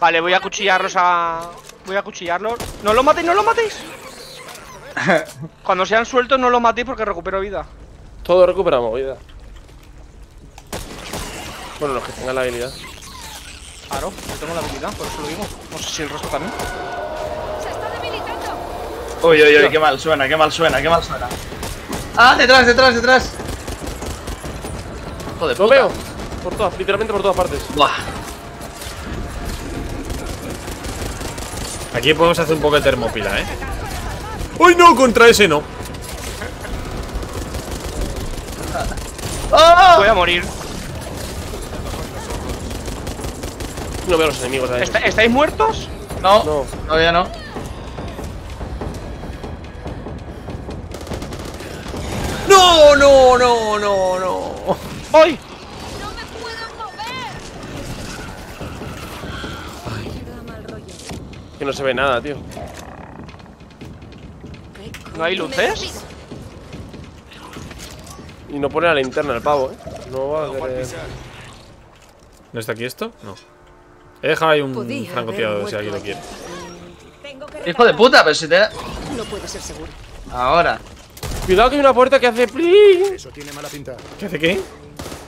Vale, voy a acuchillarlos a... Voy a acuchillarlos. ¡No lo matéis, no lo matéis! Cuando sean sueltos no lo matéis porque recupero vida. Todos recuperamos vida. Bueno, los que tengan la habilidad. Claro, yo tengo la habilidad, por eso lo digo. No sé si el resto también. Se está debilitando. Uy, uy, uy, qué mal suena, qué mal suena, qué mal suena. ¡Ah, detrás, detrás, detrás! Joder, lo veo. Por todas, literalmente por todas partes. Buah. Aquí podemos hacer un poco de termopila, ¿eh? ¡Uy, no! Contra ese no. Voy a morir. No veo a los enemigos ahí. ¿Está, ¿Estáis muertos? No, no, todavía no. ¡No, no, no, no, no! ¡Ay! Que no se ve nada, tío. ¿No hay luces? Y no pone la linterna el pavo, eh. No va a querer... ¿No está aquí esto? No. He dejado ahí un francotirador si alguien lo quiere. ¡Hijo de puta! Pero si te... No puede ser seguro. Ahora. Cuidado que hay una puerta que hace... ¡Pli! Eso tiene mala pinta. ¿Qué hace qué?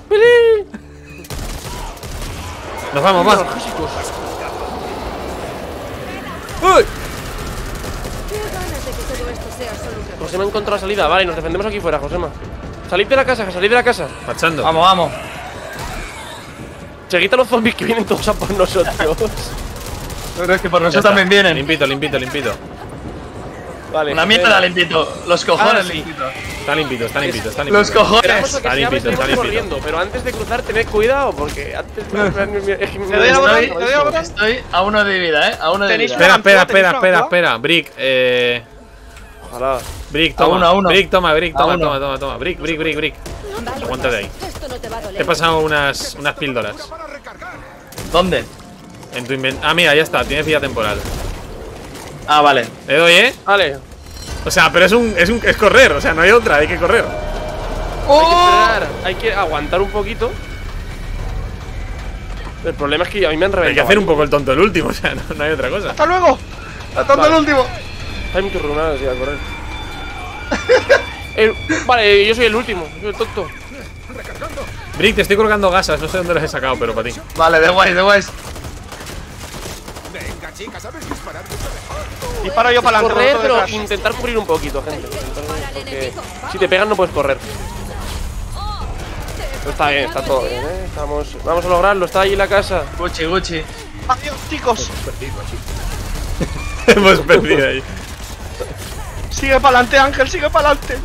¡Pli! Nos vamos, vamos. ¡Uy! Josema ha encontrado la salida. Vale, nos defendemos aquí fuera, Josema. Salid de la casa, salid de la casa. Marchando. Vamos, vamos. Chequita los zombies que vienen todos a por nosotros. Pero es que por nosotros también vienen. Limpito, limpito, limpito. Vale, una mierda espera. Lentito, los cojones ah, sí. lentito. Está limpito, está limpito, está limpito. Los cojones. Está limpito, está limpito. Pero antes de cruzar, tened cuidado, porque antes de cruzar… Estoy, estoy a uno de vida, eh, a uno de vida. Espera, espera, espera, espera, espera, Brick, eh… Ojalá. Brick, toma, a uno, a uno. Brick, toma, Brick, toma, toma, toma, toma. Brick, Brick, Brick, Brick. Aguanta de ahí. Te he pasado unas, unas píldoras. ¿Dónde? En tu inventario. Ah, mira, ya está, tienes vida temporal. Ah, vale. Le doy, ¿eh? Vale. O sea, pero es un, es un… es correr, o sea, no hay otra, hay que correr. ¡Oh! Hay que esperar, hay que aguantar un poquito. El problema es que a mí me han reventado. Hay que hacer un poco el tonto el último, o sea, no, no hay otra cosa. ¡Hasta luego! ¡Hasta tonto vale. el último! Hay muchos runados, ya, a correr. el, vale, yo soy el último, yo soy el tonto. Brick, te estoy colgando gasas, no sé dónde las he sacado, pero para ti. Vale, de guays, de guays. Venga, chica, ¿sabes disparar? Disparo yo para adelante. Correr, pero detrás. Intentar cubrir un poquito, gente. Porque si te pegan no puedes correr. Pero está bien, está todo bien, ¿eh? Estamos, vamos a lograrlo, está allí la casa. Gucci, Gucci. Adiós, chicos. Hemos perdido, chicos. Hemos perdido ahí. Sigue para adelante, Ángel, sigue para adelante.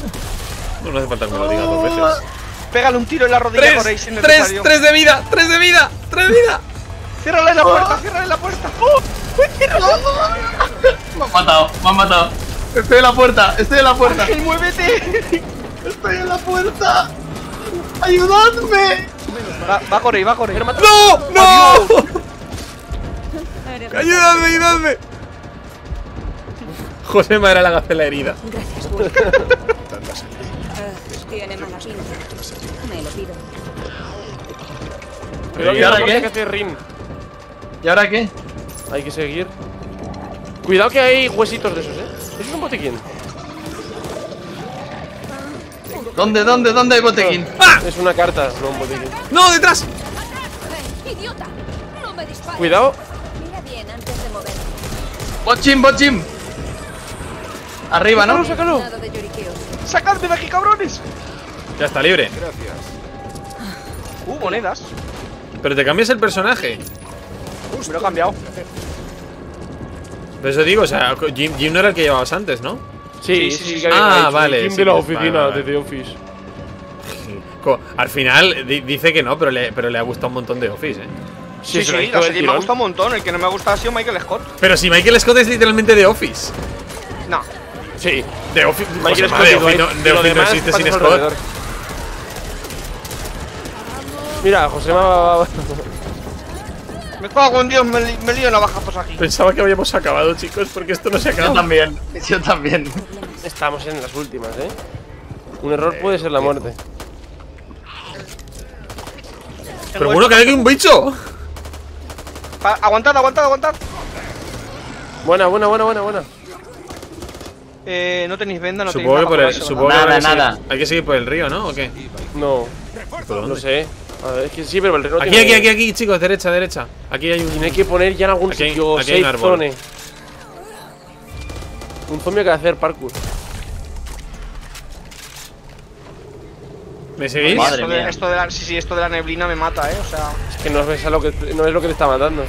No, no hace falta que me lo digas dos veces. Pégale un tiro en la rodilla por ahí sin necesario. Tres, tres de vida, tres de vida, tres de vida. Ciérrale la puerta, ciérrale la puerta. ¡Oh! Me han matado, me han matado. Estoy en la puerta, estoy en la puerta. Ángel, muévete. Estoy en la puerta. Ayudadme. Va, va a correr, va a correr. No, no. Ayudadme, ayudadme. José Madera la gacela herida. Gracias, tiene mala pinta. Me lo pido. Pero ¿y ahora qué? ¿Y ahora qué? Hay que seguir. Cuidado que hay huesitos de esos, eh. Eso es un botiquín. ¿Dónde, dónde, dónde hay botiquín? No, ¡ah! Es una carta, no un botiquín. ¡No, detrás! ¡Idiota! ¡No me dispares! Cuidado. Mira bien antes de mover. ¡Bochín, bochín! Arriba, ¿no? ¡Sácalo, sácalo! ¡Sacadme de aquí, cabrones! Ya está libre. Gracias. Uh, monedas. Pero te cambias el personaje. Me lo he cambiado. Pero eso digo, o sea, Jim, Jim no era el que llevabas antes, ¿no? Sí, sí, sí. sí ah, vale. Jim sí, de la oficina, vale, vale. de The Office. Al final dice que no, pero le, pero le ha gustado un montón de Office, ¿eh? Sí, sí, sí, sí me ha gustado un montón. El que no me ha gustado ha sido Michael Scott. Pero si Michael Scott es literalmente The Office. No. Sí. The Office. Michael Scott de Office, no, de Office demás, no existe sin Scott. Alrededor. Mira, José va. Me cago en Dios, me, me lío navajas aquí. Pensaba que habíamos acabado, chicos, porque esto no se acaba. Yo también, yo también. Estamos en las últimas, ¿eh? Un error eh, puede ser la muerte. Pero bueno, que hay un bicho. Pa aguantad, aguantad, aguantad. Buena, buena, buena, buena, buena. Eh, no tenéis venda, no supongo tenéis que por el, eso, supongo nada, que nada. Hay que seguir por el río, ¿no? ¿O qué? No. No sé. A ver, es que sí, pero el reloj aquí, tiene... aquí, aquí, aquí, chicos, derecha, derecha. Aquí hay un… Tiene que poner ya en algún aquí, sitio aquí hay un árbol. Zone. Un zombie que va a hacer parkour. ¿Me seguís? Madre esto, de, esto de la, sí, sí, esto de la neblina me mata, eh, o sea… Es que no es lo que, no es lo que le está matando.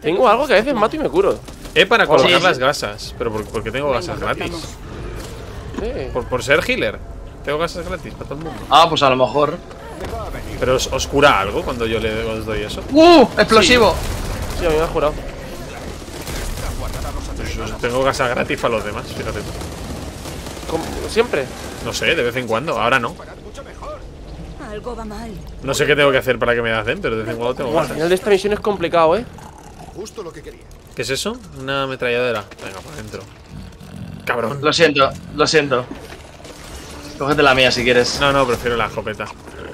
Tengo algo que a veces mato y me curo. Eh, para colocar sí, sí. las gasas, pero porque tengo gasas gratis. Sí. Por, por ser healer. Tengo gasas gratis para todo el mundo. Ah, pues a lo mejor. Pero os, os cura algo cuando yo le os doy eso. ¡Uh! ¡Explosivo! Sí, sí, a mí me ha jurado. Pues tengo gasas gratis para los demás, fíjate tú. ¿Cómo? ¿Siempre? No sé, de vez en cuando, ahora no. Algo va mal. No sé qué tengo que hacer para que me las den, pero de vez en cuando tengo gasas. Al final de esta misión es complicado, eh. Justo lo que quería. ¿Qué es eso? Una ametralladora. Venga, para adentro. Cabrón. Lo siento, lo siento. Cógete la mía si quieres. No, no, prefiero la escopeta.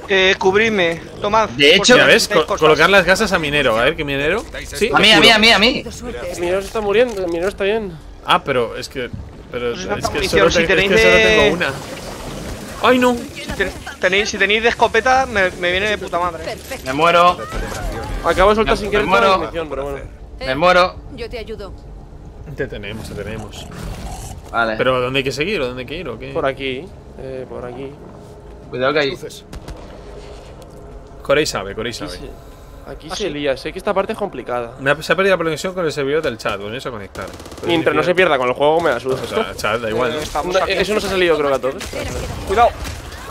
Eh, cubrirme. Tomad. De hecho, ya ves, co cosas. colocar las gasas a minero. A ver, ¿qué minero? Sí, a mí, a mí, a mí, a mí. El minero se está muriendo, el minero está bien. Ah, pero es que. Pero pues es, es, que solo si te, tenéis es que solo tengo una. ¡Ay, no! Si tenéis, si tenéis de escopeta, me, me viene de puta madre. Perfecto. Me muero. Acabo de soltar me, sin querer toda la munición, pero bueno. Eh, me muero. Yo te ayudo. Te tenemos, te tenemos. Vale. Pero ¿dónde hay que seguir? ¿O dónde hay que ir? ¿O qué? Por aquí. Eh, por aquí. Cuidado que hay. Corey sabe, Corey sabe. Aquí ah, se sí. lía, sé que esta parte es complicada. Me ha, se ha perdido la conexión con el servidor del chat, bueno, eso a conectar. Mientras no se pierda con el juego, me la suda. O sea, chat, da igual. No, eso nos ha salido, creo que a todos. Cuidado.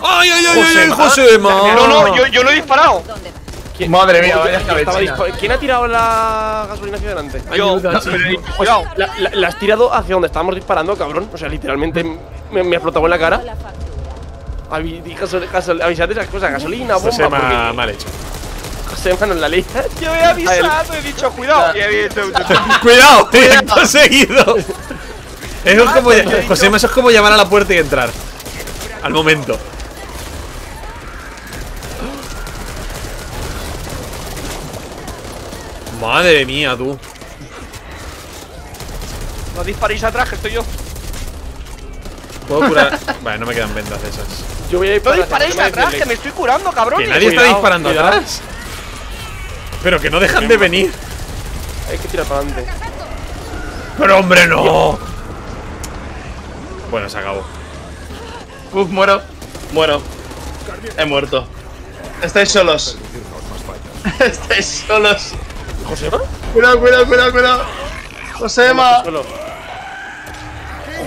¡Ay, ay, ay, ay, Josema! No, no, yo, yo lo he disparado. ¿Quién? Madre mía, vaya cabeza. ¿Quién ha tirado la gasolina hacia adelante? Yo, no, cuidado. La, la, la has tirado hacia donde estábamos disparando, cabrón. O sea, literalmente me, me ha explotado en la cara. Avisad de esas cosas, gasolina, bomba. Josema, mal hecho. Josema, nos la ley. Yo he avisado, he dicho, cuidado. Cuidado, te he conseguido. Eso es como, Josema, eso es como llamar a la puerta y entrar. Al momento. Madre mía, tú. No disparéis atrás, que estoy yo. Puedo curar. Vale, no me quedan vendas esas. Yo voy a ir para no disparéis atrás, que me estoy curando, cabrón. Que nadie cuidado, está disparando cuidado. atrás. Pero que no dejan de venir. Hay que tirar para adelante. Pero hombre, no. Bueno, se acabó. Uf, muero. Muero. He muerto. Estáis solos. Estáis solos. ¿Josema? Cuidado, cuidado, cuidado, cuidado. Josema.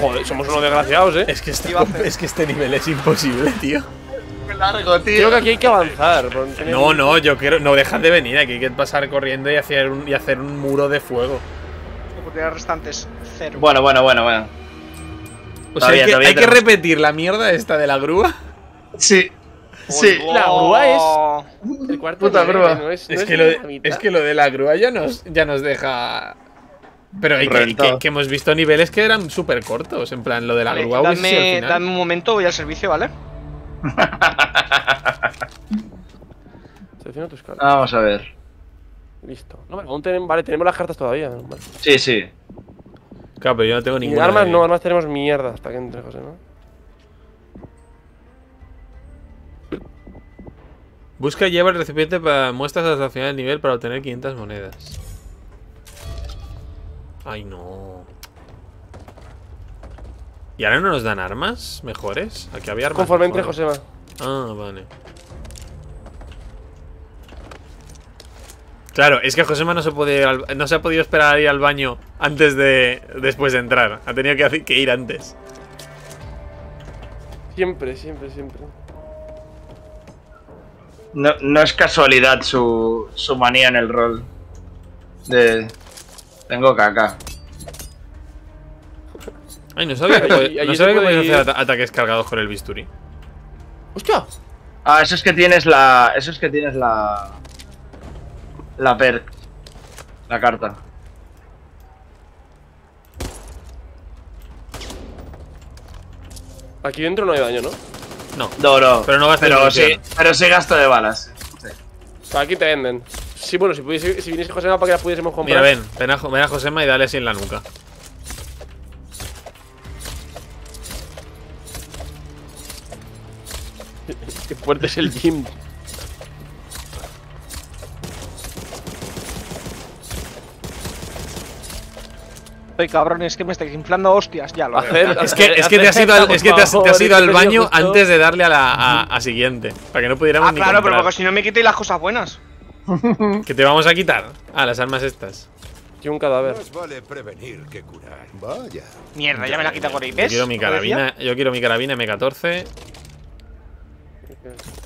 Joder, somos unos desgraciados, eh. Es que, este, es que este nivel es imposible, tío. Qué largo, tío. Creo que aquí hay que avanzar. No, no, yo quiero. No, dejad de venir. Aquí hay que pasar corriendo y hacer un, y hacer un muro de fuego. Oportunidades restantes, cero. Bueno, bueno, bueno, bueno. O sea, todavía, hay, que, hay que repetir la mierda esta de la grúa. Sí. Sí. La grúa es. El cuarto Puta de grúa. No es, no es, es, que lo de, es que lo de la grúa ya nos, ya nos deja. Pero hay que, que, que hemos visto niveles que eran súper cortos. En plan, lo de la vale, grúa. Dame, sí, al final. Dame un momento, voy al servicio, ¿vale? Selecciono tus cartas. Vamos a ver. Listo. No, aún tenemos, vale, tenemos las cartas todavía. Vale. Sí, sí. Claro, pero yo no tengo ninguna. Y armas no, armas tenemos mierda hasta que entre José, ¿no? Busca y lleva el recipiente para muestras hasta el final del nivel para obtener quinientas monedas. Ay, no. ¿Y ahora no nos dan armas mejores? Aquí había armas. Conforme entre Josema. Ah, vale. Claro, es que Josema no se, puede al, no se ha podido esperar a ir al baño antes de. Después de entrar. Ha tenido que, que ir antes. Siempre, siempre, siempre. No, no es casualidad su, su manía en el rol. De... Tengo caca. Ay, no sabía que, puede, no sabía que podías ir... hacer ataques cargados con el bisturi. ¡Hostia! Ah, eso es que tienes la... Eso es que tienes la... La perk. La carta. Aquí dentro no hay daño, ¿no? No, no, no. Pero no gasta de balas. Pero sí gasto de balas. Sí. Aquí te venden. Sí, bueno, si, pudiese, si viniese Josema para que las pudiésemos comprar. Mira, ven, ven a, ven a Josema y dale así en la nuca. Qué fuerte es el gym. Cabrón, es que me estáis inflando hostias, ya lo hacer, es, que, es que te has ido al, es que te has, te has ido al baño antes de darle a la a, a siguiente. Para que no pudiéramos ah, ni claro, comprar. Pero porque si no me quitéis las cosas buenas. ¿Qué te vamos a quitar? Ah, las armas estas. Y un cadáver. Más vale prevenir que curar. Vaya. Mierda, ya me la quita por ahí, ¿ves? Yo quiero mi carabina, yo quiero mi carabina eme catorce.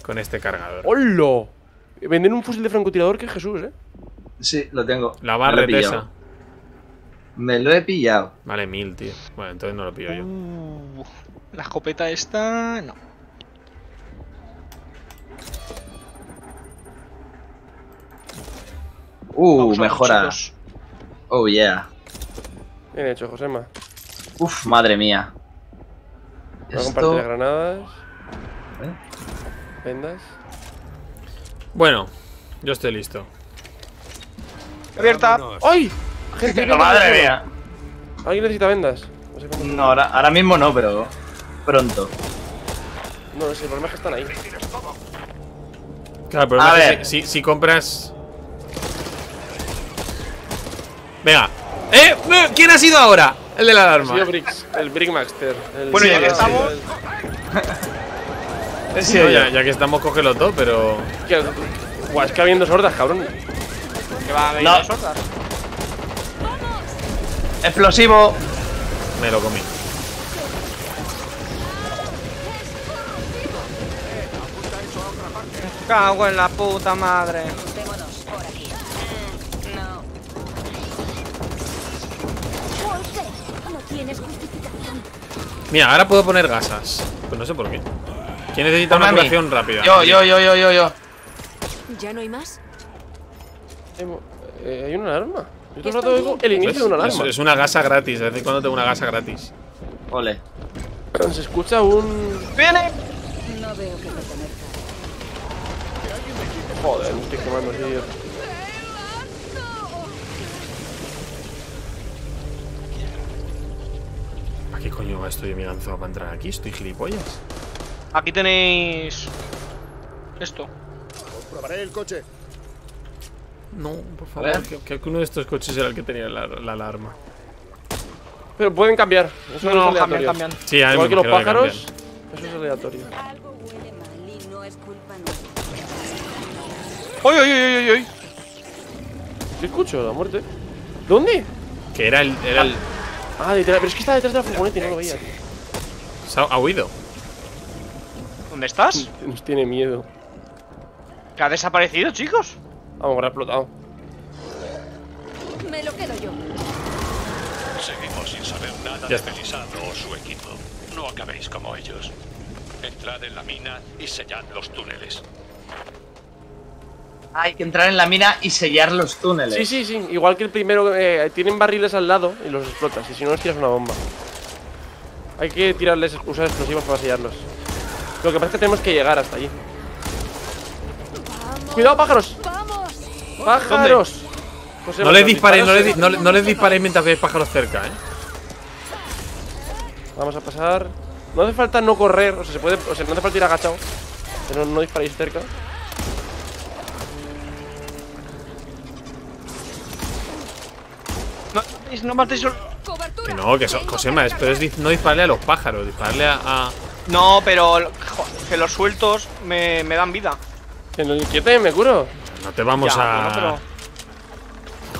Con este cargador. ¡Holo! Venden un fusil de francotirador que es Jesús, ¿eh? Sí, lo tengo. La barra de esa. Me lo he pillado. Vale, mil, tío. Bueno, entonces no lo pillo yo. Uh, la escopeta esta... No. Uh, mejoras. Oh, yeah. Bien hecho, Josema. Uf, madre mía. Voy a compartir las granadas. ¿Eh? Vendas. Bueno, yo estoy listo. ¡Abierta! ¡Ay! Gente, madre mía. ¿Alguien necesita vendas? No, sé cómo no ahora, ahora mismo no, pero pronto. No, no sé, el problema es que están ahí. Claro, pero a ver. Si, si, si compras... Venga. ¿Eh? ¿Quién ha sido ahora? El de la alarma. El Bricks, el Brickmaster. El bueno, ya que estamos... El... sí, no, ya, ya que estamos, cógelo todo, pero... Guau, es que habiendo sordas, cabrón. va a venir no. Nosotras. Explosivo. Me lo comí. Me cago en la puta madre. Mira, ahora puedo poner gasas. Pues no sé por qué. ¿Quién necesita una curación rápida? Yo, yo, yo, yo, yo, yo. ¿Ya no hay más? ¿Hay una alarma? Yo no tengo el inicio de una alarma. Es una gasa gratis, de vez en cuando tengo una gasa gratis. Ole. Se escucha un... ¡Viene! No veo que pertenezca. Joder, me estoy quemando, tío. ¿Para qué coño estoy mi lanzado para entrar aquí? Estoy gilipollas. Aquí tenéis... esto. Probaré el coche. No, por favor, que, que alguno de estos coches era el que tenía la, la alarma. Pero pueden cambiar. Eso no, no, cambian, cambian. Sí, a mí igual me que los pájaros, que eso es aleatorio. ¡Oy, oy, oy, oy, oy! ¿Te escucho? La muerte. ¿Dónde? Que era el... Era ah, el... ah detrás, pero es que está detrás de la furgoneta y no lo veía, tío. Se ha, ha huido. ¿Dónde estás? Nos tiene miedo. ¿Que ha desaparecido, chicos? Vamos, que ha explotado. Me lo quedo yo. Seguimos sin saber nada de Melisandre o su equipo. No acabéis como ellos. Entrad en la mina y sellad los túneles. Hay que entrar en la mina y sellar los túneles. Sí, sí, sí. Igual que el primero, eh, tienen barriles al lado y los explotas. Y si no, les tiras una bomba. Hay que tirarles usar explosivos para sellarlos. Lo que pasa es que tenemos que llegar hasta allí. Vamos, ¡cuidado, pájaros! Vamos. ¡Pájaros! Pues no les disparéis, no, no, no les disparéis mientras veáis pájaros cerca, eh. Vamos a pasar. No hace falta no correr, o sea, se puede. O sea, no hace falta ir agachado. Pero no disparéis cerca. No, no matéis. Que no, que so, Josema, pero es no dispararle a los pájaros, dispararle a. a... No, pero que los sueltos me, me dan vida. Que no inquiete, me curo. No te vamos ya, a... No, pero...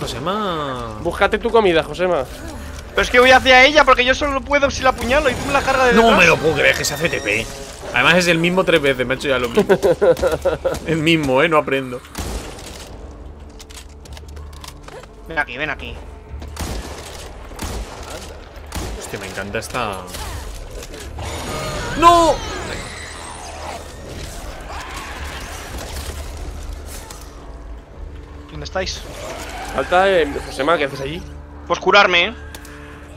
Josema... Búscate tu comida, Josema. Pero es que voy hacia ella porque yo solo puedo si la apuñalo y tú me la cargas de detrás. No me lo puedo creer, que se hace T P. Además es el mismo tres veces, me ha hecho ya lo mismo. El mismo, eh, no aprendo. Ven aquí, ven aquí. Hostia, me encanta esta... ¡No! ¿Dónde estáis? Falta eh, Josema, ¿qué haces allí? Pues curarme, ¿eh?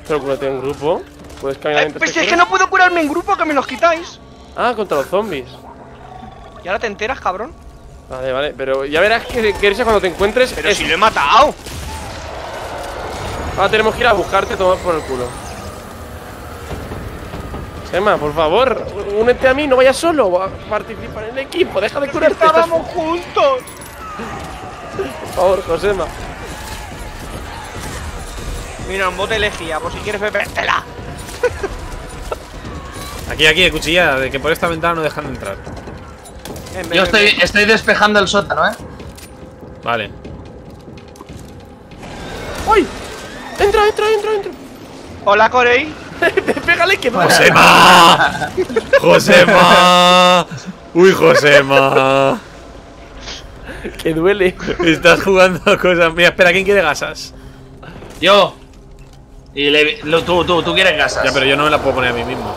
Pero cúrate en grupo. Puedes caminar eh, entre pues si es que no puedo curarme en grupo, que me los quitáis. Ah, contra los zombies. ¿Y ahora te enteras, cabrón? Vale, vale, pero ya verás que, que eres cuando te encuentres. Pero es... si lo he matado. Ahora tenemos que ir a buscarte a tomar por el culo. Josema, por favor, únete a mí, no vayas solo. Participa en el equipo, deja de curarte. ¡Estábamos estás... juntos! Por favor, Josema. Mira, un bote de lejía, por si quieres bebértela. Aquí, aquí, cuchilla, de que por esta ventana no dejan de entrar. Yo estoy, estoy despejando el sótano, ¿eh? Vale. ¡Uy! ¡Entra, entra, entra, entra! Hola, Corey. Pégale que va. ¡Josema! ¡Josema! ¡Uy, Josema! Que duele. Estás jugando a cosas. Mira, espera, ¿quién quiere gasas? Yo. Y le, lo, tú, tú, tú quieres gasas. Ya, pero yo no me las puedo poner a mí mismo.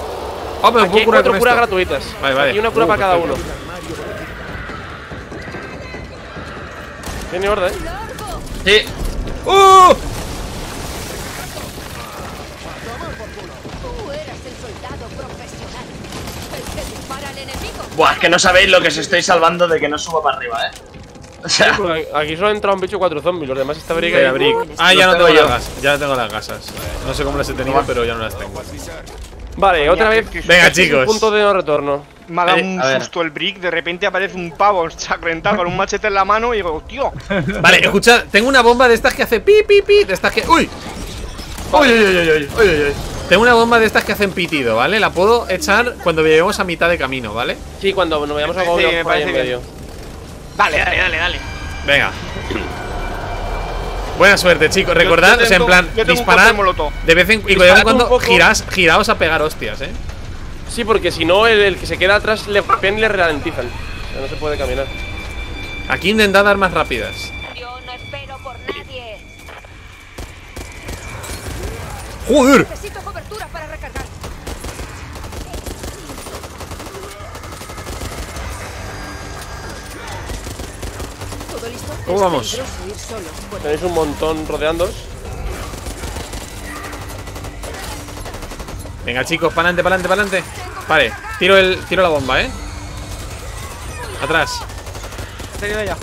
Oh, pero aquí puedo curar hay cuatro curas gratuitas. Vale, vale. Y una cura uh, para cada uno. Tiene horda, ¿eh? Sí. ¡Uh! Buah, es que no sabéis lo que os estoy salvando de que no suba para arriba, eh. O sea, sí, pues aquí solo ha entrado un bicho cuatro zombies, los demás está briga y la briga. Ah, ya no tengo las gasas, ya no tengo las gasas. No sé cómo las he tenido, pero ya no las tengo. Vale, otra vez. Venga, chicos. Punto de no retorno. Me ha dado un susto el brick, de repente aparece un pavo sacrentado con un machete en la mano y digo, tío. Vale, escuchad, tengo una bomba de estas que hace pi, pi, pi, de estas que. ¡Uy! ¡Uy, uy, uy, uy, uy, uy! Tengo una bomba de estas que hacen pitido, ¿vale? La puedo echar cuando lleguemos a mitad de camino, ¿vale? Sí, cuando nos vayamos a Goblin, sí, me parece medio. Dale, dale, dale, dale. Venga. Buena suerte, chicos. Recordad, yo, yo tengo, o sea, en plan, disparad de vez en, y de vez en cuando girás, giraos a pegar hostias, eh. Sí, porque si no, el, el que se queda atrás le golpean y le ralentizan. O sea, no se puede caminar. Aquí intentad armas rápidas. Yo no espero por nadie. ¡Joder! Necesito cobertura para recargar. ¿Cómo vamos? Tenéis un montón rodeándoos. Venga, chicos, para adelante, para adelante, para adelante. Vale, tiro, el, tiro la bomba, ¿eh? Atrás. Se queda ya.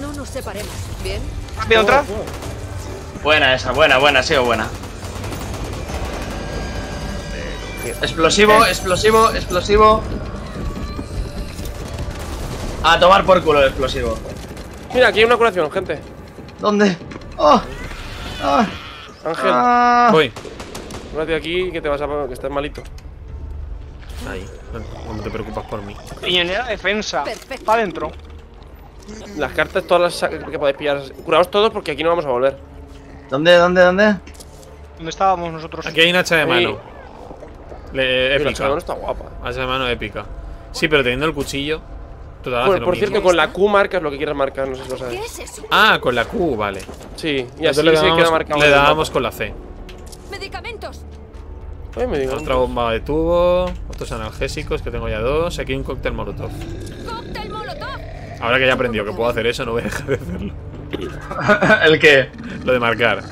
No nos separemos, ¿bien? ¿Rápido oh, otra? Oh. Buena esa, buena, buena, ha sido buena. Explosivo, explosivo, explosivo. A tomar por culo el explosivo. Mira, aquí hay una curación, gente. ¿Dónde? ¡Oh! ¡Ah! Ángel, ah. voy. Cúrate aquí que te vas a que estás malito. Ahí, no, no te preocupas por mí. Piñonera defensa. Perfecto. Para adentro. Las cartas todas las que podéis pillar. Curaos todos porque aquí no vamos a volver. ¿Dónde, dónde, dónde? ¿Dónde estábamos nosotros? Aquí hay una hacha de mano. Sí. Le, épica. La hacha de mano está guapa. Hacha de mano épica. Sí, pero teniendo el cuchillo. Bueno, por cierto, con la Q marcas lo que quieras marcar, no sé si lo sabes. ¿Qué es eso? Ah, con la Q, vale. Sí, y así le dábamos, se queda marcado. Le dábamos con la C. Medicamentos. Ay, medicamentos. Otra bomba de tubo, otros analgésicos, que tengo ya dos. Aquí hay un cóctel molotov. ¡Cóctel molotov! Ahora que ya he aprendido que puedo hacer eso, no voy a dejar de hacerlo. ¿El qué? Lo de marcar.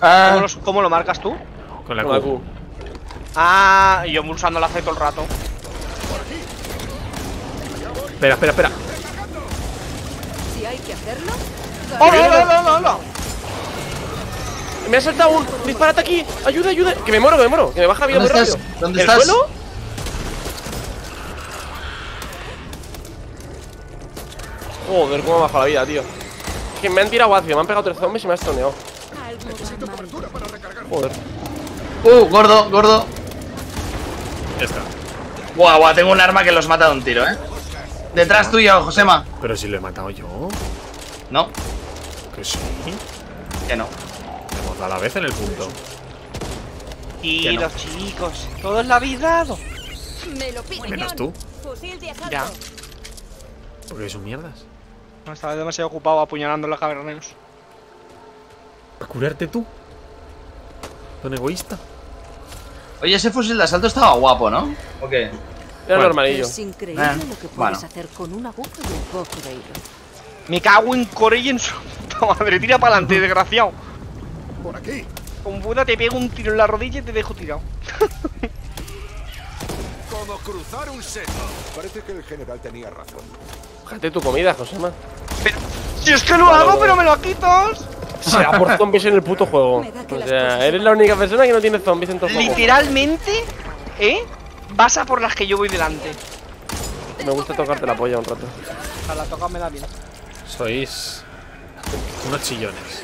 Ah. ¿Cómo, los, ¿Cómo lo marcas tú? Con la con Q. La Q. Ah, y yo pulsando la C todo el rato. Espera, espera, espera. Si hay que hacerlo. ¡Hola, hola, hola! Me ha saltado un. Disparate aquí. Ayuda, ayuda. Que me muero, que me muero. Que me baja vida muy rápido. ¿Dónde estás? ¿El suelo? Joder, cómo me baja la vida, tío. Es que me han tirado hacia. Me han pegado tres zombies y me han estoneado. Joder. Uh, gordo, gordo. Ya está. Guau, guau, tengo un arma que los mata de un tiro, eh. Detrás tuyo, Josema. Pero si lo he matado yo. No. Que sí. Que no. Le hemos dado a la vez en el punto. Y los no. chicos. Todo es la vida. Me lo pido. Menos tú. Ya. Porque son mierdas. No, estaba demasiado ocupado apuñalando a los caverneros. ¿A curarte tú? Don egoísta. Oye, ese fusil de asalto estaba guapo, ¿no? ¿O qué? Era bueno, normalillo. Es increíble eh, lo que puedes bueno. hacer con una boca y un poco de hilo. Me cago en Corella en su puta madre. Tira para adelante, desgraciado. Por aquí. Con puta te pego un tiro en la rodilla y te dejo tirado. Como cruzar un seto. Parece que el general tenía razón. Fíjate tu comida, Josema. Pero si es que lo hago, pero me lo quitas. Será por zombies en el puto juego. O sea, eres la única persona que no tiene zombies en todo el juego. Literalmente, ¿eh? Vas a por las que yo voy delante. Me gusta tocarte la polla un rato. A la toca me da bien. Sois unos chillones.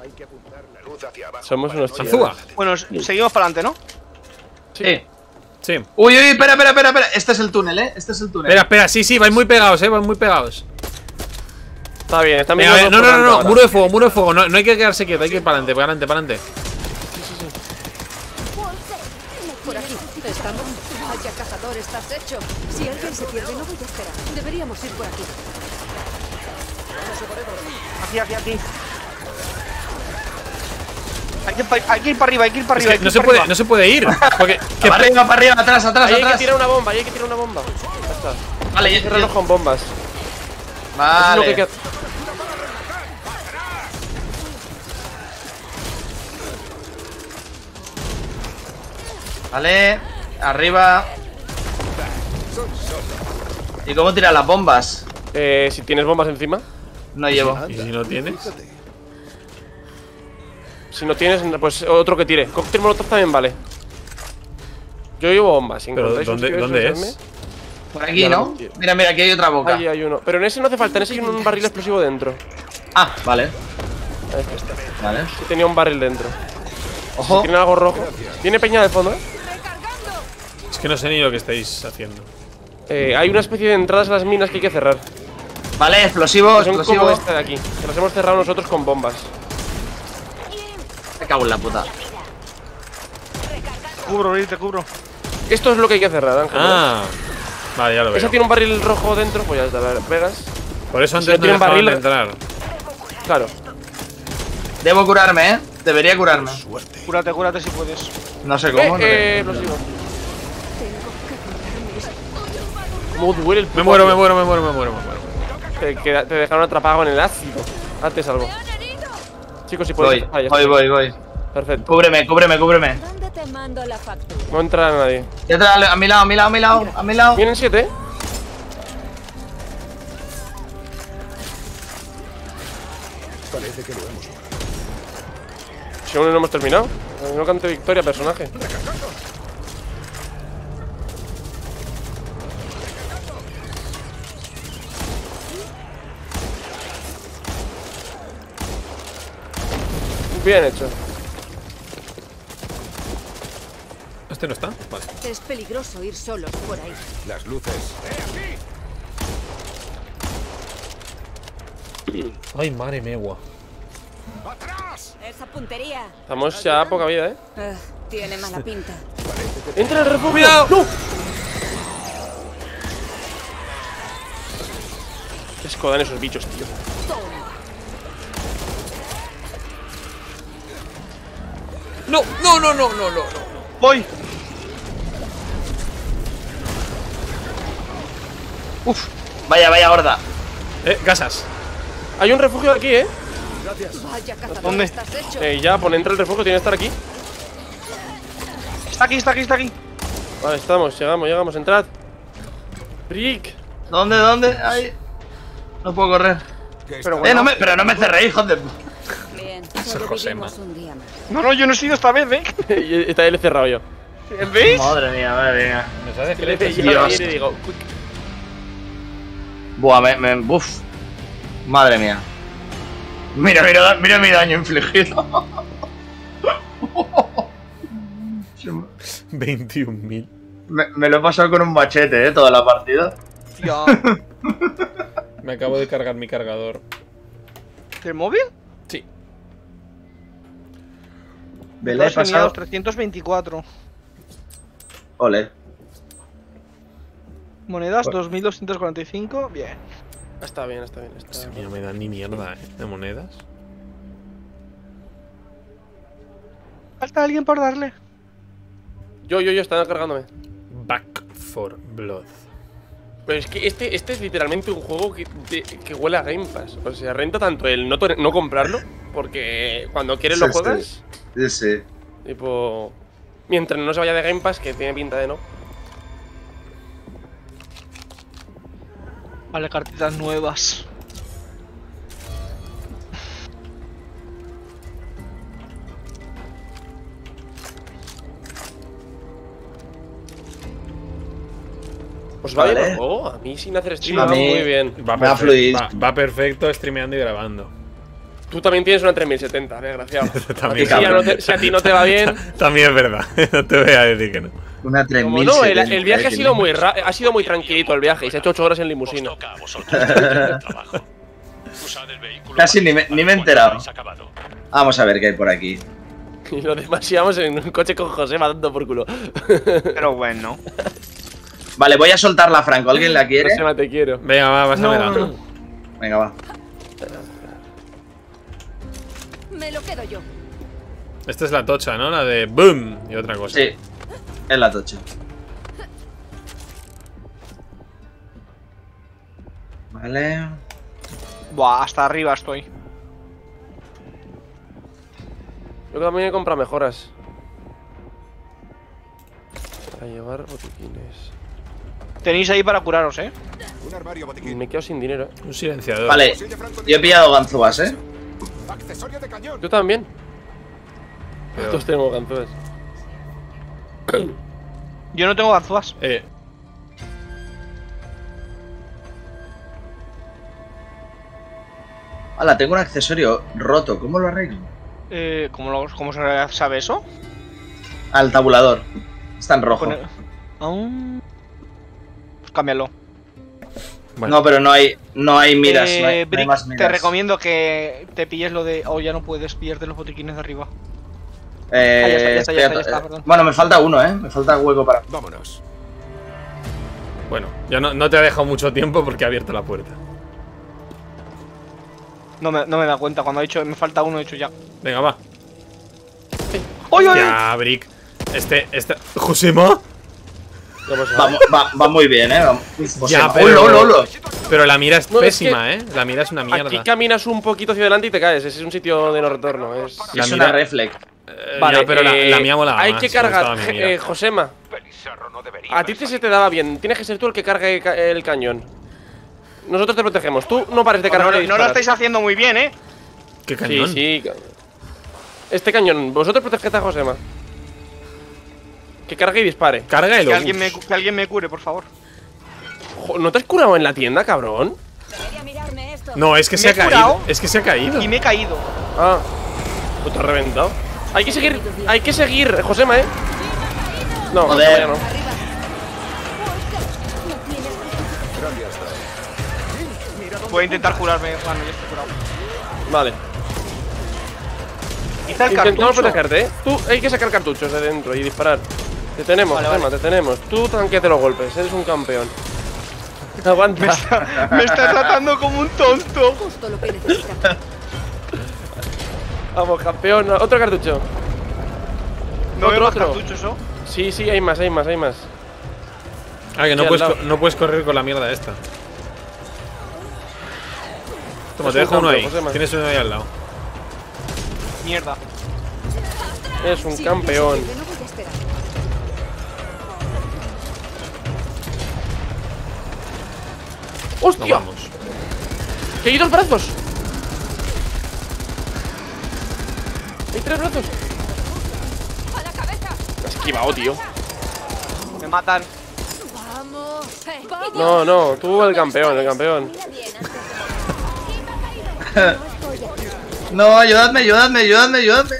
Hay que apuntar la luz hacia abajo. Somos unos chillones. Bueno, seguimos para adelante, ¿no? Sí. Sí. Uy, uy, espera, espera, espera, espera. Este es el túnel, ¿eh? Este es el túnel. Espera, espera, sí, sí, vais muy pegados, ¿eh? Vais muy pegados. Está bien, está bien. No, no, no, no, no. Muro de fuego, muro de fuego. No, no hay que quedarse quieto, hay que ir para adelante, para adelante, para adelante. Vaya cazador, estás hecho. Si alguien se pierde, no voy a esperar. Deberíamos ir por aquí. Aquí, aquí, aquí. Hay que, hay que ir para arriba, hay que ir para arriba. Es que no, se puede, arriba. no se puede ir. Porque que para arriba, para arriba, atrás, atrás, ahí atrás. Hay que tirar una bomba, ahí hay que tirar una bomba. Está. Vale, hay que reloj con bombas. Vale. Eso es lo que Vale, arriba. ¿Y cómo tirar las bombas? Eh, si tienes bombas encima. No llevo. ¿Y si no tienes? Si no tienes, pues otro que tire. Cóctel molotov también vale. Yo llevo bombas. ¿Pero dónde, ¿dónde es? Por aquí, ¿no? Mira, mira, aquí hay otra boca. Ahí hay uno. Pero en ese no hace falta, en ese hay un barril explosivo dentro. Ah, vale. Este. Vale. Este tenía un barril dentro. Ojo. Tiene algo rojo. Tiene peña de fondo, ¿eh? Es que no sé ni lo que estáis haciendo. Eh, hay una especie de entradas a las minas que hay que cerrar. Vale, explosivos, son explosivos. Como esta de aquí, que nos hemos cerrado nosotros con bombas. Me cago en la puta. Te cubro, te cubro. Esto es lo que hay que cerrar, Ángel. Ah, vale, ya lo veo. Esa tiene un barril rojo dentro, pues ya está, la pegas. Por eso antes no tiene un barril de entrar. Claro. Debo curarme, ¿eh? Debería curarme. Suerte. Cúrate, cúrate si puedes. No sé cómo. Eh, eh, no sigo. Me muero, me muero, me muero, me muero, me muero. Te, que, te dejaron atrapado en el ácido. Hazte salvo. Chicos, si podéis. Voy, ah, voy, voy, voy. Perfecto. Cúbreme, cúbreme, cúbreme. No entra nadie. Ya entra a mi lado, a mi lado, a mi lado, a mi lado. Vienen siete. Parece que lo hemos. Si aún no hemos terminado, no cante victoria, personaje. Bien hecho. ¿Este no está? Vale. Es peligroso ir solos por ahí. Las luces. Ay, madre mía. ¡Atrás! Esa puntería. Estamos ya a poca vida, ¿eh? Uh, tiene mala pinta. ¡Entra el refugiado! ¡No! ¡Qué asco dan esos bichos, tío! ¡No! ¡No, no, no, no, no! ¡Voy! ¡Uf! Vaya, vaya horda. Eh, casas. Hay un refugio aquí, ¿eh? Gracias. Vaya, ¿dónde? Estás hecho. Eh, ya, pon entra el refugio, tiene que estar aquí. Está aquí, está aquí, está aquí. Vale, estamos, llegamos, llegamos, entrad. Brick. ¿Dónde, dónde? Ay. No puedo correr. Pero, bueno, eh, no me, pero no me cerréis, joder. Bien, un día más. No, no, yo no he sido esta vez, ¿eh? Esta vez le he cerrado yo. ¿Veis? Madre mía, madre mía. ¿Me sabes qué le Dios. Digo, buah, me, me. Uf. Madre mía. Mira, mira, mira mi daño infligido. veintiún mil. Me, me lo he pasado con un machete, eh, toda la partida. Tío. Me acabo de cargar mi cargador. ¿Te móvil? Sí. Me lo he pasado trescientos veinticuatro. Ole. Monedas bueno. dos mil doscientos cuarenta y cinco. Bien. Está bien, está bien, está bien. Sí, no me dan ni mierda, eh, de monedas. Falta alguien por darle. Yo, yo, yo, estaba cargándome. Back four Blood. Pero es que este, este es literalmente un juego que, de, que huele a Game Pass. O sea, renta tanto el no, no comprarlo, porque cuando quieres sí, lo juegas. Sí, sí. Tipo, mientras no se vaya de Game Pass, que tiene pinta de no. Vale, cartitas nuevas. Pues vale, vale. Oh, a mí sin hacer stream sí, va muy bien. Va, va, fluir. Va, va perfecto streameando y grabando. Tú también tienes una tres mil setenta, desgraciado. También, a ti, no te, si a ti no te va bien. También es verdad, no te voy a decir que no. Una tres mil setenta. No, el, el viaje ha sido, muy ra ha sido muy tranquilito el viaje, y se ha hecho ocho horas en limusina. Casi ni me, ni me he enterado. Vamos a ver qué hay por aquí. Y lo demás íbamos en un coche con José matando por culo. Pero bueno. Vale, voy a soltar la Franco, ¿alguien la quiere? José, te quiero. Venga, va, vas a ver. No, no. Venga, va. Me lo quedo yo. Esta es la tocha, ¿no? La de boom y otra cosa. Sí, es la tocha. Vale. Buah, hasta arriba estoy. Yo también he comprado mejoras. Para llevar botiquines. Tenéis ahí para curaros, ¿eh? Un armario botiquín. Me quedo sin dinero. Un silenciador. Vale, yo he pillado ganzúas, ¿eh? Accesorio de cañón. Yo también. Pero... Estos tengo ganzúas. Yo no tengo ganzúas. Eh. Hala, tengo un accesorio roto. ¿Cómo lo arreglo? Eh, ¿cómo, lo, ¿Cómo se sabe eso? Al tabulador. Está en rojo. Pone... Um... Pues cámbialo. Bueno. No, pero no hay, no hay miras, eh, no hay, Brick, no hay más miras. Te recomiendo que te pilles lo de... Oh, ya no puedes pillarte los botiquines de arriba. Eh... Bueno, me falta uno, ¿eh? Me falta hueco para... Vámonos. Bueno, yo no, no te he dejado mucho tiempo porque he abierto la puerta. No me, no me da cuenta, cuando he dicho me falta uno he dicho ya. Venga, va. ¡Oy, oy! Ya, Brick. Este, este... ¿Josema? Va, va, va muy bien, eh. Ya, pero, oh, no, no, no. pero la mira es no, pésima, es que eh. La mira es una mierda. Aquí caminas un poquito hacia adelante y te caes. Ese es un sitio de no retorno. Es, la es mira, una reflex. Eh, vale, ya, pero eh, la, la mía molaba. Hay más, que cargar, eh, Josema. A ti se te daba bien. Tienes que ser tú el que cargue el cañón. Nosotros te protegemos. Tú no pares de cargar. No, no, no lo estáis haciendo muy bien, eh. ¿Qué cañón? Sí, sí. Este cañón. Vosotros proteged a Josema. Que cargue y dispare. Carga el ojo. Que alguien me cure, por favor. Ojo, ¿no te has curado en la tienda, cabrón? Esto. No, es que se ha caído. Es que se ha caído. Y me he caído. Ah. Pues te has reventado. Hay que seguir, hay que seguir, Josema, eh. No, joder. No, no. Voy a intentar curarme, Juan, ya estoy curado. Vale. Quizá el cartucho. Intentamos protegerte, eh. Tú, hay que sacar cartuchos de dentro y disparar. Te tenemos, vale, vale. Te tenemos. Tú tanqueate los golpes, eres un campeón. Aguanta. Me está, me está tratando como un tonto. Justo lo que necesitamos. Vamos, campeón. Otro cartucho. No veo más cartuchos, ¿no? Sí, sí, hay más, hay más, hay más. Ah, que no puedes, no puedes correr con la mierda esta. Toma, te dejo uno ahí. Tienes uno ahí al lado. Mierda. Es un campeón. ¡Hostia! No, ¡que hay dos brazos! ¡Hay tres brazos! ¡A la cabeza! Me has esquivado, tío. Me matan. No, no, tú el campeón, el campeón. No, ayudadme, ayudadme, ayudadme, ayudadme.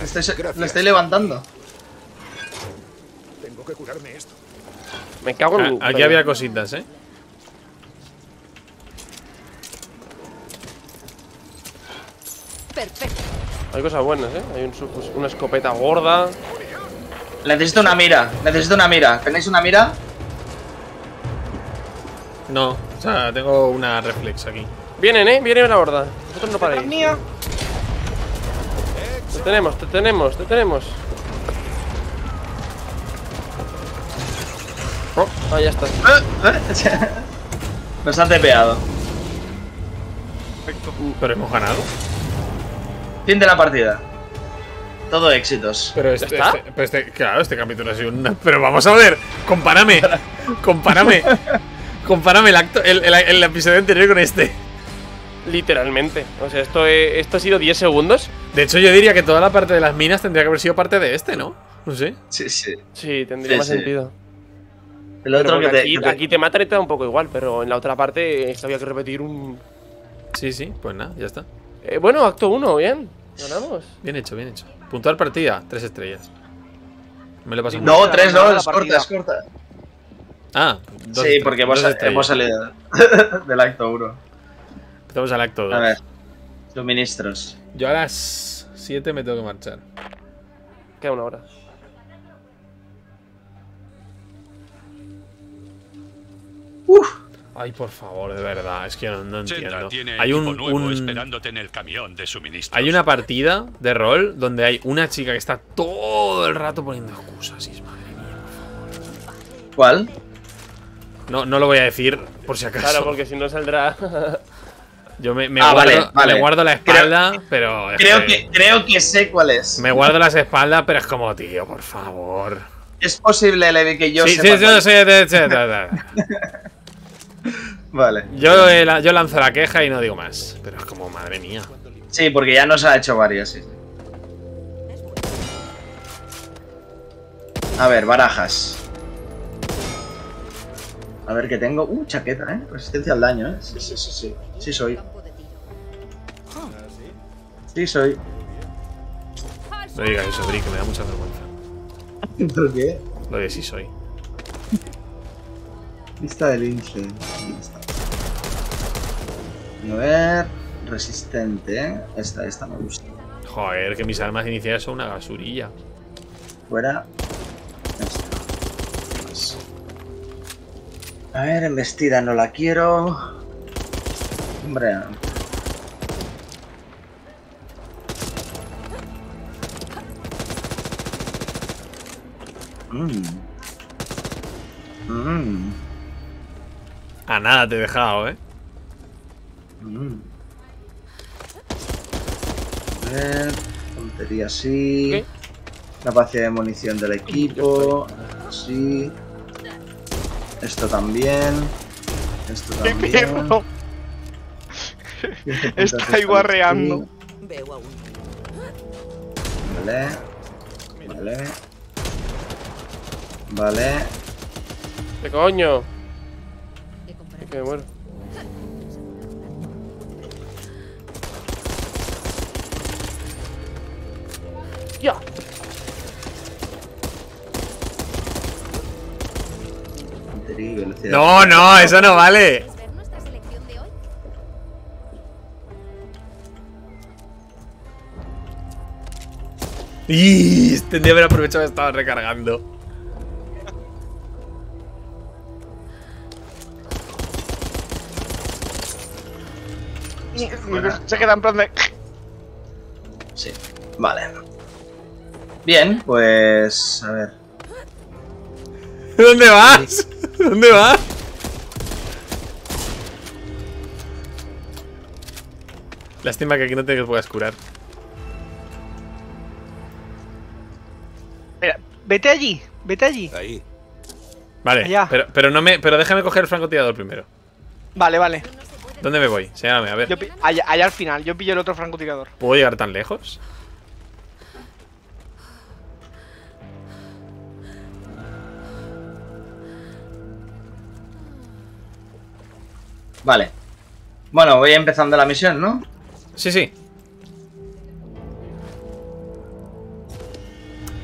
Me estoy, me estoy levantando. Tengo que curarme esto. Me cago en... Aquí había cositas, eh. Perfecto. Hay cosas buenas, eh. Hay un, una escopeta gorda. Necesito una mira, necesito una mira. ¿Tenéis una mira? No, o sea, tengo una reflex aquí. Vienen, eh, viene la horda. Vosotros no paréis. Mía. Te tenemos, te tenemos, te tenemos. Oh, ah, ya está. Nos han tepeado. Perfecto. Pero hemos ganado. Fin de la partida. Todo éxitos. Pero este, ¿está? Este, pero este, claro, este capítulo ha sido una... Pero vamos a ver, compárame. Compárame. Compárame el, acto, el, el, el episodio anterior con este. Literalmente. O sea, esto, eh, esto ha sido diez segundos. De hecho, yo diría que toda la parte de las minas tendría que haber sido parte de este, ¿no? No sé. Sí, sí. Sí, tendría sí, más sí. sentido. El otro que te, aquí, te... aquí te matan y te da un poco igual, pero en la otra parte esto había que repetir un... Sí, sí, pues nada, ya está. Eh, bueno, acto uno, bien. Ganamos. Bien hecho, bien hecho. Puntual partida, tres estrellas. Me lo he pasado muy bien. No, tres no, es corta, es corta. Ah, dos, sí, porque hemos, hemos salido del acto uno. Empezamos al acto dos. A ver, suministros. Yo a las siete me tengo que marchar. Queda una hora. Uff. Ay, por favor, de verdad, es que no, no entiendo. Hay un, un... esperándote en el camión de suministros. Hay una partida de rol donde hay una chica que está todo el rato poniendo excusas. Madre mía, por favor. ¿Cuál? No, no lo voy a decir por si acaso. Claro, porque si no saldrá. Yo me, me, ah, guardo, vale, vale. me guardo la espalda, creo, pero. Creo es que, que creo que sé cuál es. Me guardo las espaldas, pero es como, tío, por favor. Es posible, Levi, que yo. Sí, sepa sí, yo sí, sí, sí, sí. Vale. Yo, eh, la, yo lanzo la queja y no digo más. Pero es como, madre mía. Sí, porque ya nos ha hecho varias, sí. A ver, barajas. A ver qué tengo. Uh, chaqueta, eh. Resistencia al daño, eh. Sí, sí, sí, sí. Sí soy. Sí soy. No digas eso, Brick, que me da mucha vergüenza. ¿Por qué? Lo de sí soy. Lista de links. A ver... Resistente, ¿eh? Esta, esta me gusta. Joder, que mis armas iniciales son una basurilla. Fuera. Esta. A ver, embestida no la quiero. Hombre... Mm. Mm. A nada te he dejado, ¿eh? Mm. A ver, tontería sí. ¿Qué? Capacidad de munición del equipo. Sí. Esto también. Esto también. ¡Qué miedo! Está iguarreando. Vale. Vale. Vale. ¿Qué coño? Que me muero. ¡Ya! No, no, eso no vale. Y tendría que haber aprovechado que estaba recargando. Se queda en plan de... Sí, vale. Bien, pues... A ver... ¿Dónde vas? ¿Dónde vas? Lástima que aquí no te puedas curar. Espera, vete allí, vete allí. Ahí. Vale, pero, pero, no me, pero déjame coger el francotirador primero. Vale, vale. ¿Dónde me voy? Señálame, a ver. Yo, allá, allá al final, yo pillo el otro francotirador. ¿Puedo llegar tan lejos? Vale. Bueno, voy empezando la misión, ¿no? Sí, sí.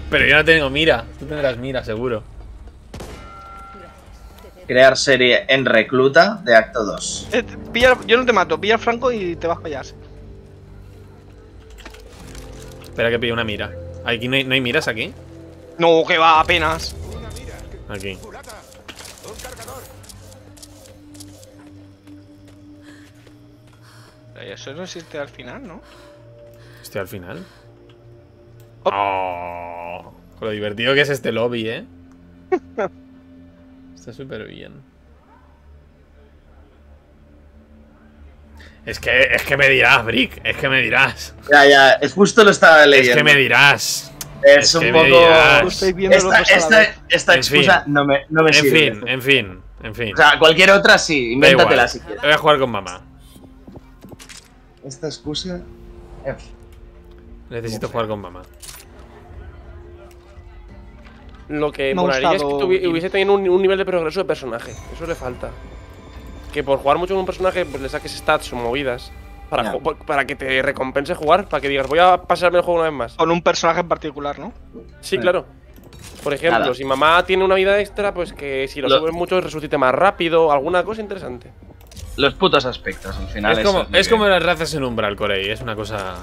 Pero yo no tengo mira. Tú tendrás mira, seguro. Crear serie en recluta de acto dos. Eh, pilla, yo no te mato, pilla el franco y te vas para allá. Espera que pille una mira. Aquí no hay, ¿no hay miras aquí? No, que va, apenas. Aquí. Eso no existe al final, ¿no? ¿Este al final? Oh. Oh, lo divertido que es este lobby, ¿eh? Está súper bien. Es que, es que me dirás, Brick. Es que me dirás. Ya, ya. Es justo lo estaba leyendo. Es que me dirás. Es, es un poco... Esta, esta, esta excusa no me, no me sirve. En fin, en fin, en fin. O sea, cualquier otra sí. Invéntatela si quieres. Voy a jugar con mamá. Esta excusa... F. Necesito F. jugar con mamá. Lo que me molaría es que tuvi hubiese tenido un, un nivel de progreso de personaje. Eso le falta. Que por jugar mucho con un personaje, pues le saques stats o movidas. Para, no. para que te recompense jugar, para que digas, voy a pasarme el juego una vez más. Con un personaje en particular, ¿no? Sí, vale. Claro. Por ejemplo, Nada. si mamá tiene una vida extra, pues que si lo, lo... subes mucho resucite más rápido. Alguna cosa interesante. Los putos aspectos, al final. Es como, es es como las razas en Umbral, Corey. Es una cosa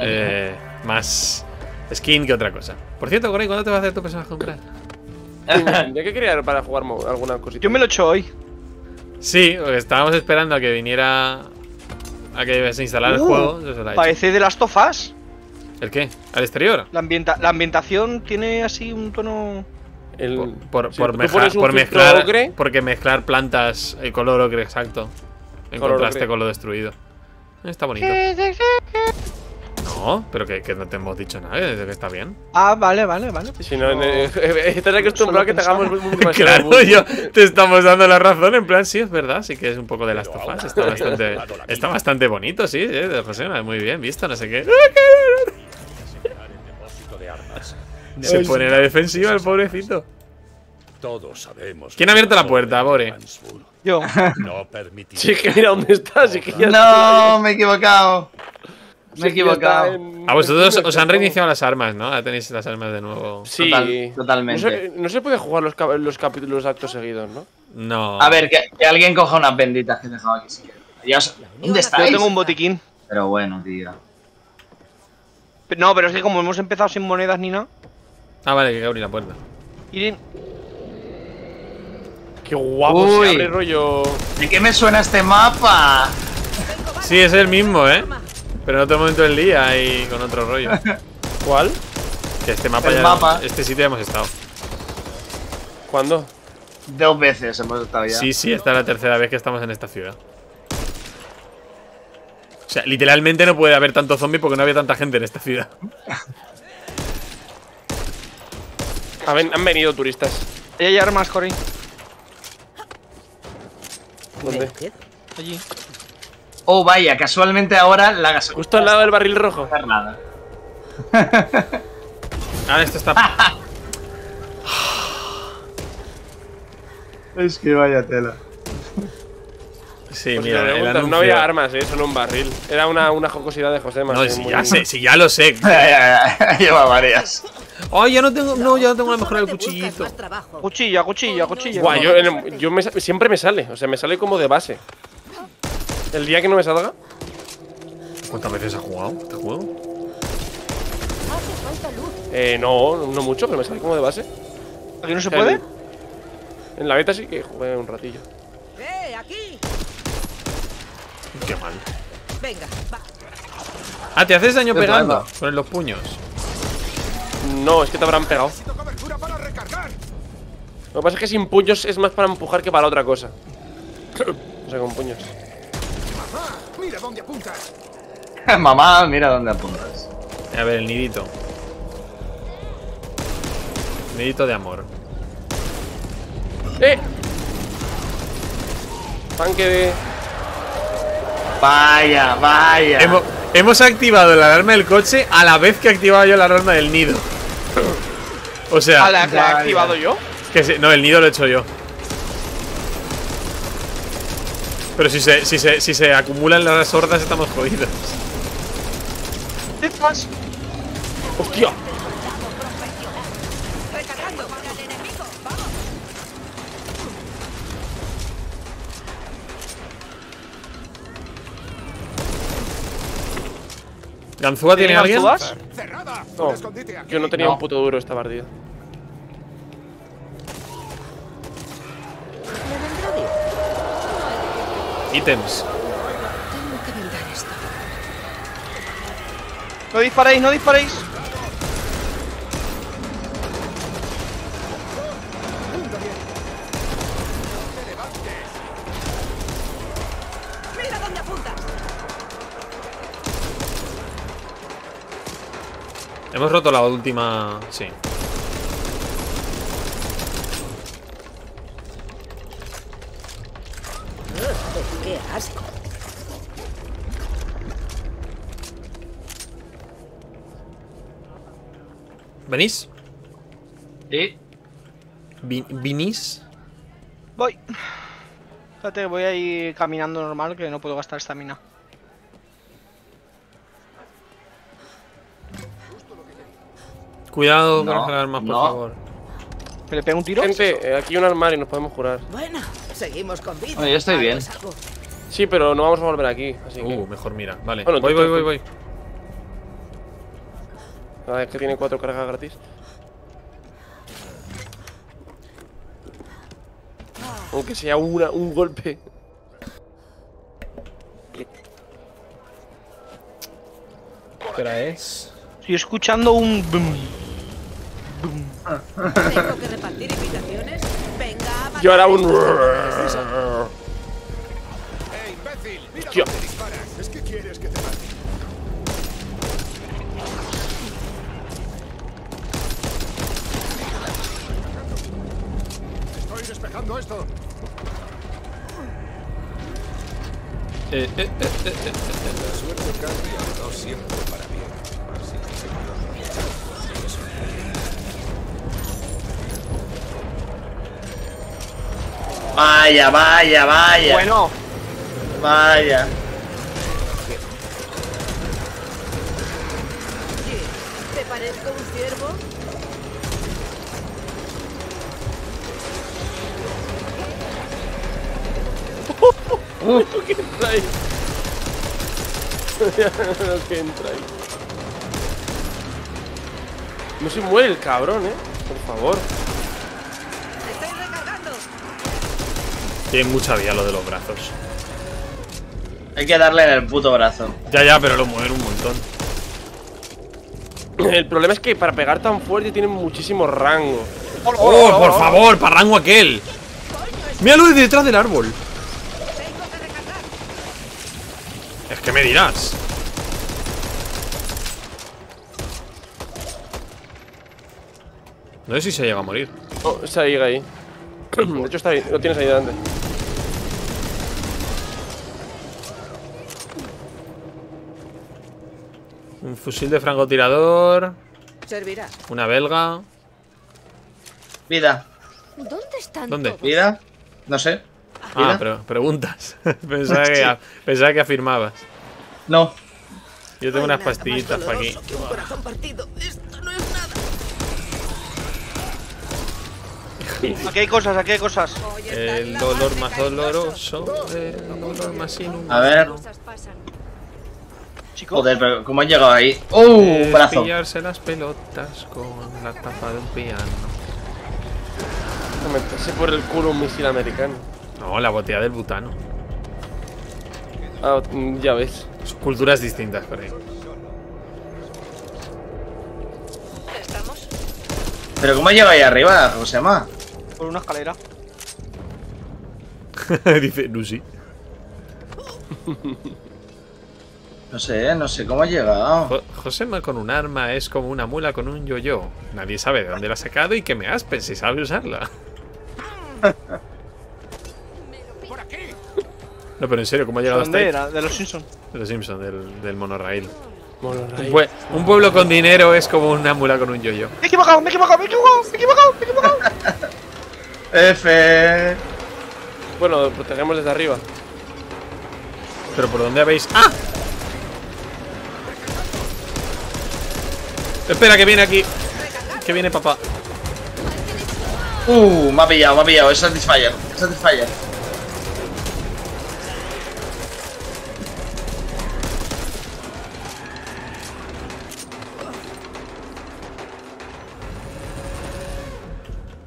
eh, más... skin que otra cosa. Por cierto, Corey, ¿cuándo te vas a hacer tu personaje Umbral? Tendría que crear para jugar alguna cosita. Yo me lo he hecho hoy. Sí, porque estábamos esperando a que viniera... A que se instalara uh, el juego. He parece de las tofas. ¿El qué? ¿Al exterior? La, ambienta la ambientación tiene así un tono... El, por por, sí, por, mezcla, por mezclar ocre. Porque mezclar plantas, el color ocre, exacto. En color contraste ocre. con lo destruido. Está bonito. No, pero que, que no te hemos dicho nada, desde que está bien. Ah, vale, vale, vale. Si no, no. Eh, eh, estás acostumbrado a que te hagamos mucho más. Claro, yo te estamos dando la razón, en plan, sí, es verdad, sí que es un poco de las tofas. Está bastante, está bastante bonito, sí, eh, José, muy bien visto, no sé qué. Se pone la defensiva el pobrecito. Todos sabemos. ¿Quién ha abierto la puerta, Bore? Yo. No permitiré. Sí, que mira dónde está, sí que ya No, me he equivocado. Me he equivocado. A vosotros os han reiniciado las armas, ¿no? Ahora tenéis las armas de nuevo. Sí, Total, totalmente. No se, no se puede jugar los, cap los capítulos actos seguidos, ¿no? No. A ver, que, que alguien coja unas benditas que he dejado aquí si quieres. Dios, ¿dónde estáis? Yo tengo un botiquín. Pero bueno, tío. No, pero es que como hemos empezado sin monedas ni nada. Ah, vale, que hay que abrir la puerta. Miren. Qué guapo se abre, rollo. ¿De qué me suena este mapa? Sí, es el mismo, ¿eh? Pero en otro momento del día y con otro rollo. ¿Cuál? Que este mapa el ya. Mapa. Este sitio ya hemos estado. ¿Cuándo? Dos veces hemos estado ya. Sí, sí, esta es la tercera vez que estamos en esta ciudad. O sea, literalmente no puede haber tanto zombie porque no había tanta gente en esta ciudad. Han venido turistas. Hay armas, Cory. ¿Dónde? Allí. Oh, vaya, casualmente ahora la gasolina. Justo al lado del barril rojo. Nada. Ah, esto está. Es que vaya tela. Sí, pues mira, el anuncio... No había armas, ¿eh? Solo un barril. Era una, una jocosidad de José. No, si ya, sé, si ya lo sé. Lleva varias. Oh, ya no tengo, no, ya no tengo la mejora del cuchillito. Cuchilla, cuchilla, cuchilla. Guau, yo, el, yo me, siempre me sale. O sea, me sale como de base. El día que no me salga. ¿Cuántas veces has jugado este juego? Eh, no, no mucho, pero me sale como de base. ¿Aquí no se puede? En la beta sí que jugué un ratillo. ¡Eh, aquí! Qué mal. Venga, va. Ah, ¿te haces daño pegando? Con los puños. No, es que te habrán pegado. Lo que pasa es que sin puños es más para empujar que para otra cosa. O sea, con puños. Mamá, mira dónde apuntas. Mamá, mira dónde apuntas. A ver, el nidito. Nidito de amor. ¡Eh! Tanque de... Vaya, vaya. Hemos, hemos activado la alarma del coche a la vez que activaba yo la alarma del nido. O sea... ¿A la que he activado yo? Que se, no, el nido lo he hecho yo. Pero si se, si se, si se acumulan las hordas estamos jodidos. ¡Detrás! ¡Hostia! ¿Ganzúa tiene alguien? No, yo no tenía no. un puto duro esta partida. Ítems. No disparéis, no disparéis. Hemos roto la última... Sí. ¡Qué asco! ¿Venís? ¿Eh? ¿Vin ¿Vinís? Voy. Espérate, voy a ir caminando normal, que no puedo gastar estamina. Cuidado con no, las armas, por no. favor. ¿Que le pega un tiro? Gente, aquí hay un armario, nos podemos curar. Bueno, seguimos con vida. Bueno, yo estoy bien. Sí, pero no vamos a volver aquí, así uh, que... mejor mira. Vale, bueno, voy, voy, voy, voy. Ah, es que tiene cuatro cargas gratis. Aunque sea una, un golpe. Espera, es... Estoy escuchando un... boom. Tengo que repartir invitaciones. Venga, yo ahora un. ¡Eh, imbécil! ¡Mira dónde te disparas! ¿Es que quieres que te mate? Estoy despejando esto. Eh, eh, eh, eh, eh, eh. La suerte cambia, no siempre para bien. Así que se conoce. Vaya, vaya, vaya. Bueno. Vaya. ¿Te parezco un ciervo? loco que entra ahí. Lo que entra ahí. No se muere el cabrón, eh. Por favor. Estoy recargando. Tiene mucha vida lo de los brazos. Hay que darle en el puto brazo. Ya, ya, pero lo mueven un montón. El problema es que para pegar tan fuerte tienen muchísimo rango. ¡Oh, oh, oh, oh, oh, por oh, favor! Oh. ¡Para rango aquel! ¡Míralo desde detrás del árbol! Es que me dirás. No sé si se llega a morir. Oh, se llega ahí. De hecho está ahí, lo tienes ahí delante. Un fusil de francotirador. Servirá. Una belga. Vida. ¿Dónde están? ¿Dónde? Vida. No sé. ¿Vida? Ah, pero preguntas. Pensaba, que, pensaba que afirmabas. No. Yo tengo Hay unas pastillitas para aquí. Esto no es nada. Aquí hay cosas, aquí hay cosas. El dolor más doloroso. El dolor más inhumano. A ver. Chicos. Joder, pero ¿cómo han llegado ahí? ¡Oh! Un brazo. Pillarse las pelotas con la tapa de un piano. Me pasé por el culo un misil americano. No, la botella del butano. Ah, ya ves. Son culturas distintas por ahí. ¿Estamos? ¿Pero cómo ha llegado ahí arriba, José Ma? Por una escalera. Dice Lucy. No sé, no sé cómo ha llegado. Jo Josema con un arma es como una mula con un yo-yo. Nadie sabe de dónde la ha sacado y que me aspen si sabe usarla. No, pero en serio, ¿cómo ha llegado hasta ahí? Era, de los Simpsons. De los Simpsons, del, del monorail. monorail. Un, pue un pueblo con dinero es como una mula con un yo-yo. Me he equivocado, me he equivocado, me he equivocado, me he equivocado, me he equivocado. F. Bueno, protegemos desde arriba. ¿Pero por dónde habéis...? ¡Ah! Espera, que viene aquí. Que viene papá. Uh, me ha pillado, me ha pillado. Es Satisfyer, es Satisfyer.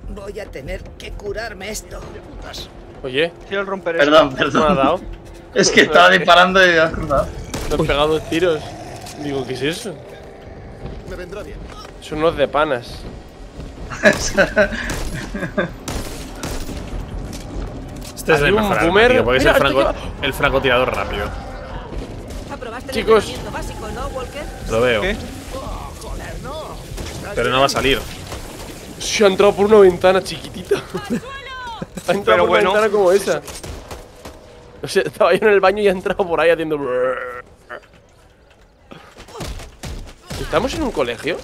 Voy a tener que curarme esto. Oye, quiero romper esto. Perdón, perdón. ¿Me ha dado? Es que estaba disparando y me has cruzado. Me han pegado dos tiros. Digo, ¿qué es eso? Me vendrá bien. Son unos de panas. Este es el mejor boomer, tío, porque mira, es el, franco, el francotirador rápido. Chicos, el básico, ¿no, Walker? Lo veo. ¿Qué? Pero no va a salir. Se ha entrado por una ventana chiquitita. Ha entrado Pero por bueno. una ventana como esa. O sea, estaba yo en el baño y ha entrado por ahí haciendo. ¿Estamos en un colegio?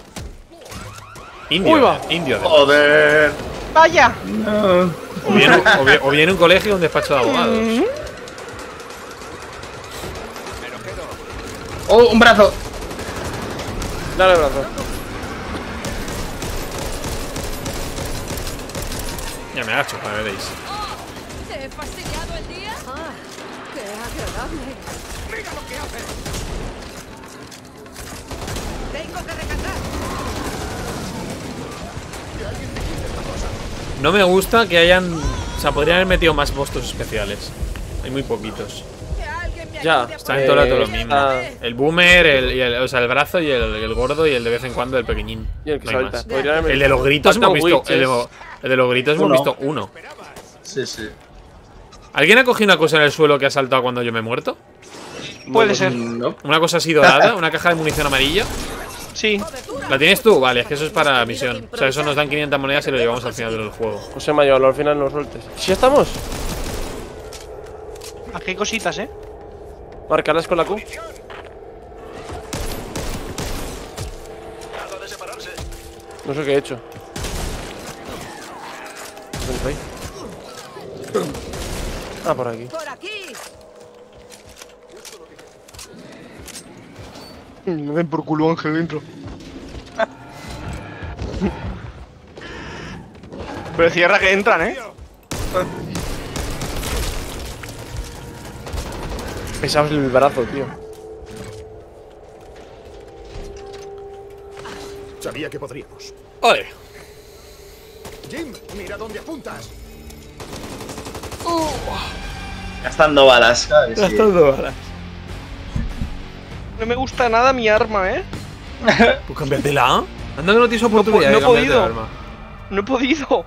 Indio. Uy, va. Indio. Joder. Vaya. No. O, bien, o, bien, o bien un colegio o un despacho de abogados. Oh, un brazo. Dale el brazo. Ya me agacho para veréis. Oh, ¿te he fastidiado el día? Ah, qué agradable. Mira lo que hace. Tengo que recargar. No me gusta que hayan... O sea, podrían haber metido más monstruos especiales. Hay muy poquitos. Ya, están eh, todo el rato lo mismo. El boomer, el, el, o sea, el brazo y el, el gordo y el de vez en cuando el pequeñín. Y el que no salta. El de los gritos hemos visto... El de, el de los gritos hemos visto uno. Sí, sí. ¿Alguien ha cogido una cosa en el suelo que ha saltado cuando yo me he muerto? Puede ser. No. Una cosa así dorada, una caja de munición amarilla. Sí. ¿La tienes tú? Vale, es que eso es para la misión. O sea, eso nos dan quinientas monedas y lo llevamos al final del juego. José me ha llevado al final los sueltes. ¿Sí estamos? Aquí hay cositas, ¿eh? Marcarlas con la Q. No sé qué he hecho. Ah, por aquí. Por aquí. Me ven por culo Ángel dentro. Pero cierra que entran, ¿eh? pesados el brazo, tío. Sabía que podríamos. Vale. Jim, mira dónde apuntas. Oh. Gastando balas, ¿sabes? Gastando sí. balas. No me gusta nada mi arma, ¿eh? Pues cámbiatela. Anda que no tienes oportunidad. No, no he podido. Arma. No he podido.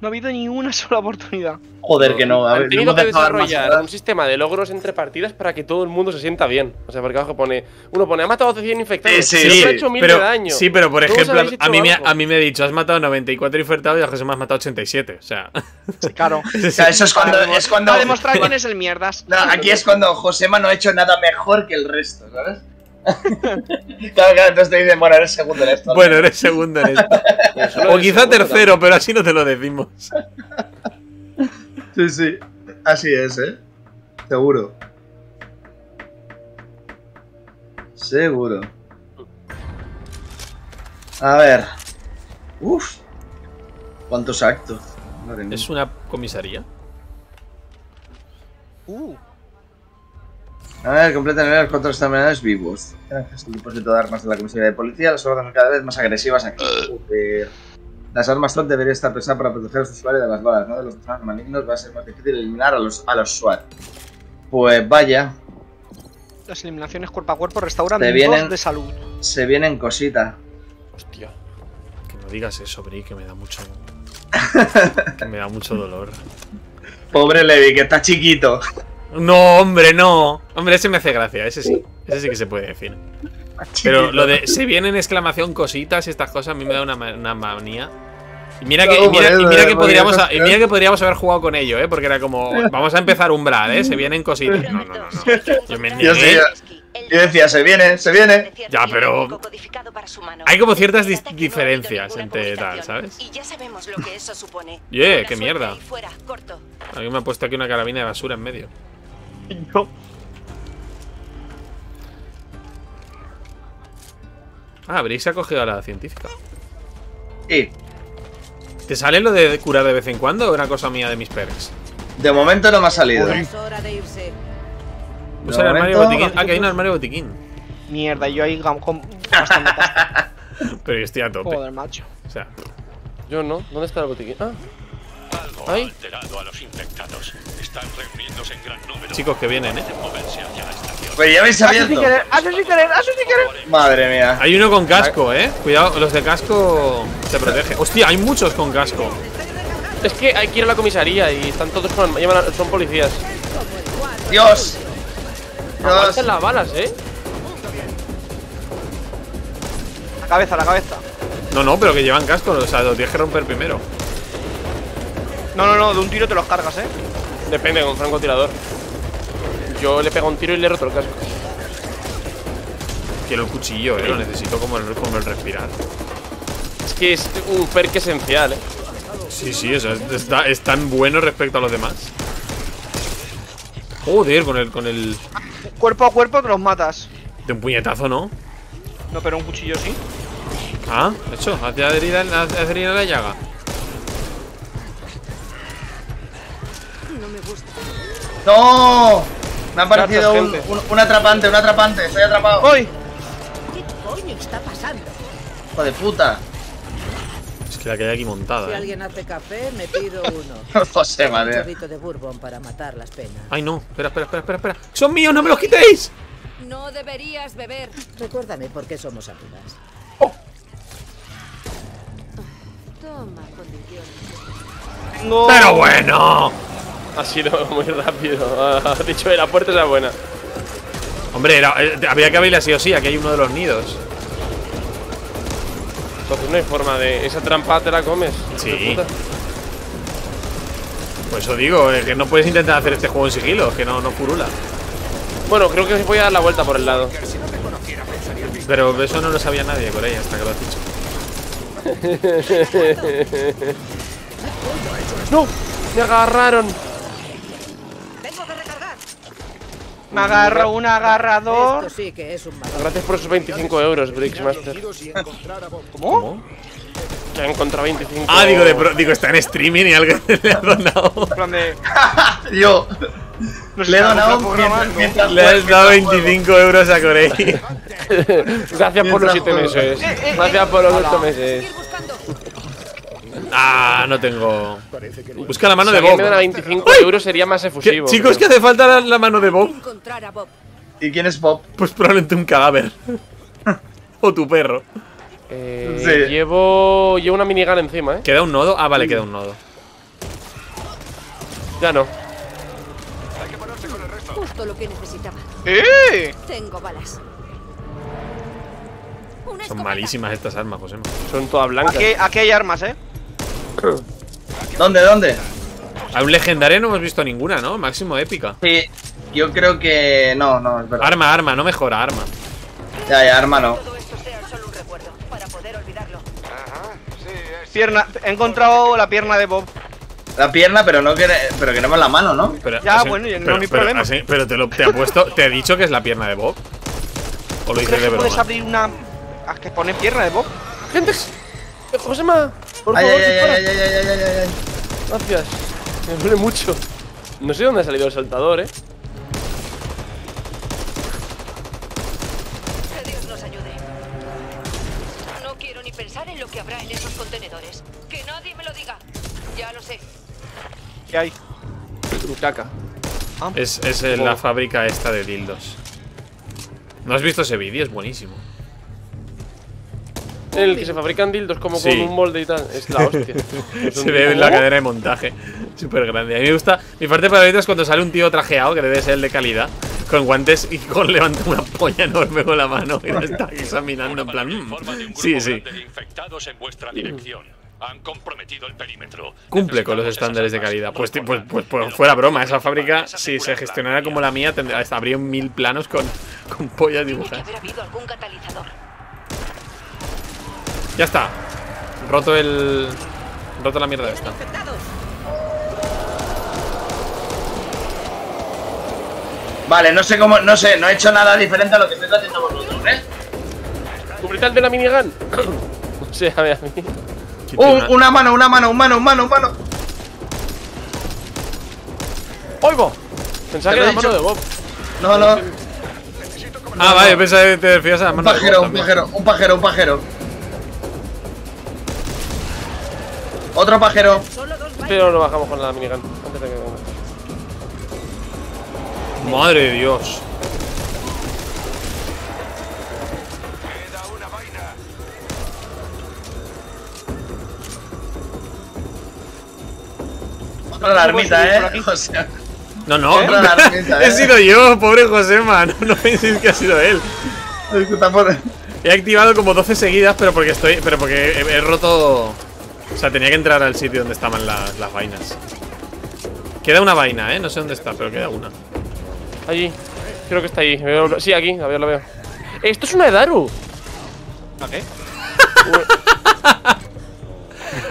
No ha habido ni una sola oportunidad. Joder, que no. A ver, han tenido que desarrollar un sistema de logros entre partidas para que todo el mundo se sienta bien. O sea, porque abajo pone... Uno pone, ha matado a cien infectados, eh, sí, y otro ha hecho mil de daño. Sí, pero por ejemplo, a mí, me, a mí me ha dicho, has matado noventa y cuatro infectados y a Jesús me has matado ochenta y siete. O sea... Claro. Sí, sí. O sea, eso es cuando... Es cuando... Para demostrar quién es el mierdas. No, aquí es cuando Josema no ha hecho nada mejor que el resto, ¿sabes? Claro, claro, entonces te dicen, bueno, eres segundo en esto, ¿no? Bueno, eres segundo en esto. O quizá tercero, pero así no te lo decimos. Sí, sí, así es, ¿eh? Seguro. Seguro. A ver. Uf. ¿Cuántos actos? Madre mía. ¿Es una comisaría? Uh. A ver, completan los cuatro estaminares vivos. Gracias al depósito de armas de la comisaría de policía, las hordas son cada vez más agresivas aquí. Joder. Las armas SWAT deberían estar pensadas para proteger a los usuarios de las balas, ¿no? De los personajes malignos va a ser más difícil eliminar a los, a los SWAT. Pues vaya. Las eliminaciones cuerpo a cuerpo restauran puntos de salud. Se vienen cositas. Hostia. Que no digas eso, Bri, que me da mucho... que me da mucho dolor. Pobre Levi, que está chiquito. No, hombre, no. Hombre, ese me hace gracia, ese sí. Ese sí que se puede decir. Pero lo de se vienen exclamación cositas y estas cosas a mí me da una, una manía. Y mira que, y mira, y mira que podríamos y mira que podríamos haber jugado con ello, eh, porque era como vamos a empezar umbral, eh, se vienen cositas. No, no, no, no. Yo me niegué. Yo decía, se viene, se viene. Ya, pero hay como ciertas di diferencias entre tal, ¿sabes? Yeah, qué mierda. Alguien me ha puesto aquí una carabina de basura en medio. No. Ah, Brick se ha cogido a la científica. Sí. ¿Te sale lo de curar de vez en cuando o una cosa mía de mis perks? De momento no me ha salido. Es hora de irse. Pues el armario botiquín. Ah, que hay un armario botiquín. Mierda, yo ahí con bastante pasta. Pero yo estoy a tope. Joder, macho. O sea, yo no. ¿Dónde está el botiquín? Ah. Algo ha alterado a los infectados. Están reuniéndose en gran número. Chicos que vienen, eh. Pues ya habéis abierto. Hazlo sin querer, hazlo sin querer. Madre mía. Hay uno con casco, eh. Cuidado, los de casco se protegen. Hostia, hay muchos con casco. Es que hay que ir a la comisaría y están todos con. Son policías. Dios. Aguanten las balas, eh. La cabeza, la cabeza. No, no, pero que llevan casco, o sea, los tienes que romper primero. No, no, no, de un tiro te los cargas, eh. Depende, con francotirador. Yo le pego un tiro y le roto el casco. Quiero el cuchillo, eh. Lo necesito como el, como el respirar. Es que es un perk esencial, eh. Sí, sí, o sea, está, es tan bueno respecto a los demás. Joder, con el, con el... Cuerpo a cuerpo te los matas. De un puñetazo, ¿no? No, pero un cuchillo sí. Ah, hecho, hacia herida, hacia herida la llaga. No me gusta. ¡No! Me ha parecido un, un, un atrapante, un atrapante, estoy atrapado. ¡Voy! ¿Qué coño está pasando? ¡Hijo de puta! Es que la que hay aquí montada. Si eh. alguien hace café, me pido uno. José, madre. Un chorrito de bourbon para matar las penas. Ay, no. Espera, espera, espera, espera, espera. ¡Son míos, no me los quitéis! No deberías beber. Recuérdame por qué somos amigas. Oh. Toma condiciones. No. Pero bueno. Ha sido muy rápido. Ha dicho de la puerta era buena. Hombre, era, había que abrirla sí o sí. Aquí hay uno de los nidos. Entonces no hay forma de... ¿Esa trampa te la comes? Sí. Pues eso digo, eh, que no puedes intentar hacer este juego en sigilo, que no, no purula. Bueno, creo que voy a dar la vuelta por el lado. Pero eso no lo sabía nadie por ahí hasta que lo has dicho. ¡No! ¡Me agarraron! Tengo que recargar. Me agarro un agarrador. Esto sí que es un... Gracias por esos veinticinco euros, Brixmaster. ¿Cómo? Que han encontrado veinticinco. Ah, digo, de pro, digo, está en streaming y alguien le ha donado. En plan de... Yo. No le he donado mientras, mientras le has dado veinticinco euros a Corey. Gracias por los siete meses. Gracias por los ocho meses. Ah, no tengo. Busca la mano de Bob. Si me da veinticinco euros sería más efusivo. Chicos, que hace falta la, la mano de Bob. ¿Y quién es Bob? Pues probablemente un cadáver. O tu perro. Eh, sí. Llevo. Llevo una minigun encima, ¿eh? ¿Queda un nodo? Ah, vale, queda un nodo. Ya no. Hay que ponerse con el resto. Justo lo que necesitaba. ¡Eh! Tengo balas. Son malísimas estas armas, José. Son todas blancas. Aquí, aquí hay armas, ¿eh? ¿Dónde, dónde? A un legendario no hemos visto ninguna, ¿no? Máximo épica. Sí, yo creo que. No, no, es verdad. Arma, arma, no mejora, arma. Ya, ya, arma no. Pierna, he encontrado la pierna de Bob. La pierna, pero no pero queremos la mano, ¿no? Pero, ya, así, bueno, pero, no hay problema. Así, pero te lo te ha puesto, te ha dicho que es la pierna de Bob. O lo dices de broma. ¿Puedes abrir una? ¿A que pone pierna de Bob? Gente, Josema, por favor, dispara. Ay, ay, ay, ay, ay, ay. Gracias. Me duele mucho. No sé dónde ha salido el saltador, eh. Que habrá en esos contenedores. Que nadie me lo diga. Ya lo sé. ¿Qué hay? Trutaca. Ah. Es, es oh. la fábrica esta de dildos. ¿No has visto ese vídeo? Es buenísimo. El que se fabrican dildos como sí. con un molde y tal. Es la hostia. Se ve en la cadena de montaje. Súper grande. A mí me gusta. Mi parte favorita es cuando sale un tío trajeado, que debe ser el de calidad, con guantes y con levanta una polla enorme con la mano y la está examinando en plan. Mmm. Sí, sí. Cumple con los estándares de calidad. Pues, pues, pues, pues fuera broma, esa fábrica, si se gestionara como la mía, tendría, habría mil planos con, con pollas dibujadas. Ya está. Roto el. Roto la mierda esta. Vale, no sé cómo, no sé, no he hecho nada diferente a lo que estoy haciendo vosotros, ¿eh? ¿Cubrita el de la minigun? O sea, a ver, a mí. Uh, una mano, una mano, un mano, un mano, un mano. ¡Oigo! Pensaba que era la mano de Bob. No, no. Ah, vale, pensaba que te desfías a la mano de Bob. Un pajero, un pajero, un pajero. Otro pajero. Pero lo bajamos con la minigun antes de que. Madre de Dios. Queda una vaina. Otra la ermita, eh. O sea, no, no. ¿Eh? La armita, ¿eh? He sido yo, pobre Josema. No, no penséis que ha sido él. He activado como doce seguidas, pero porque estoy. Pero porque he, he roto. O sea, tenía que entrar al sitio donde estaban las, las vainas. Queda una vaina, eh. No sé dónde está, pero queda una. Allí, creo que está allí. Sí, aquí, a ver, lo veo. Esto es una Edaru. ¿A qué?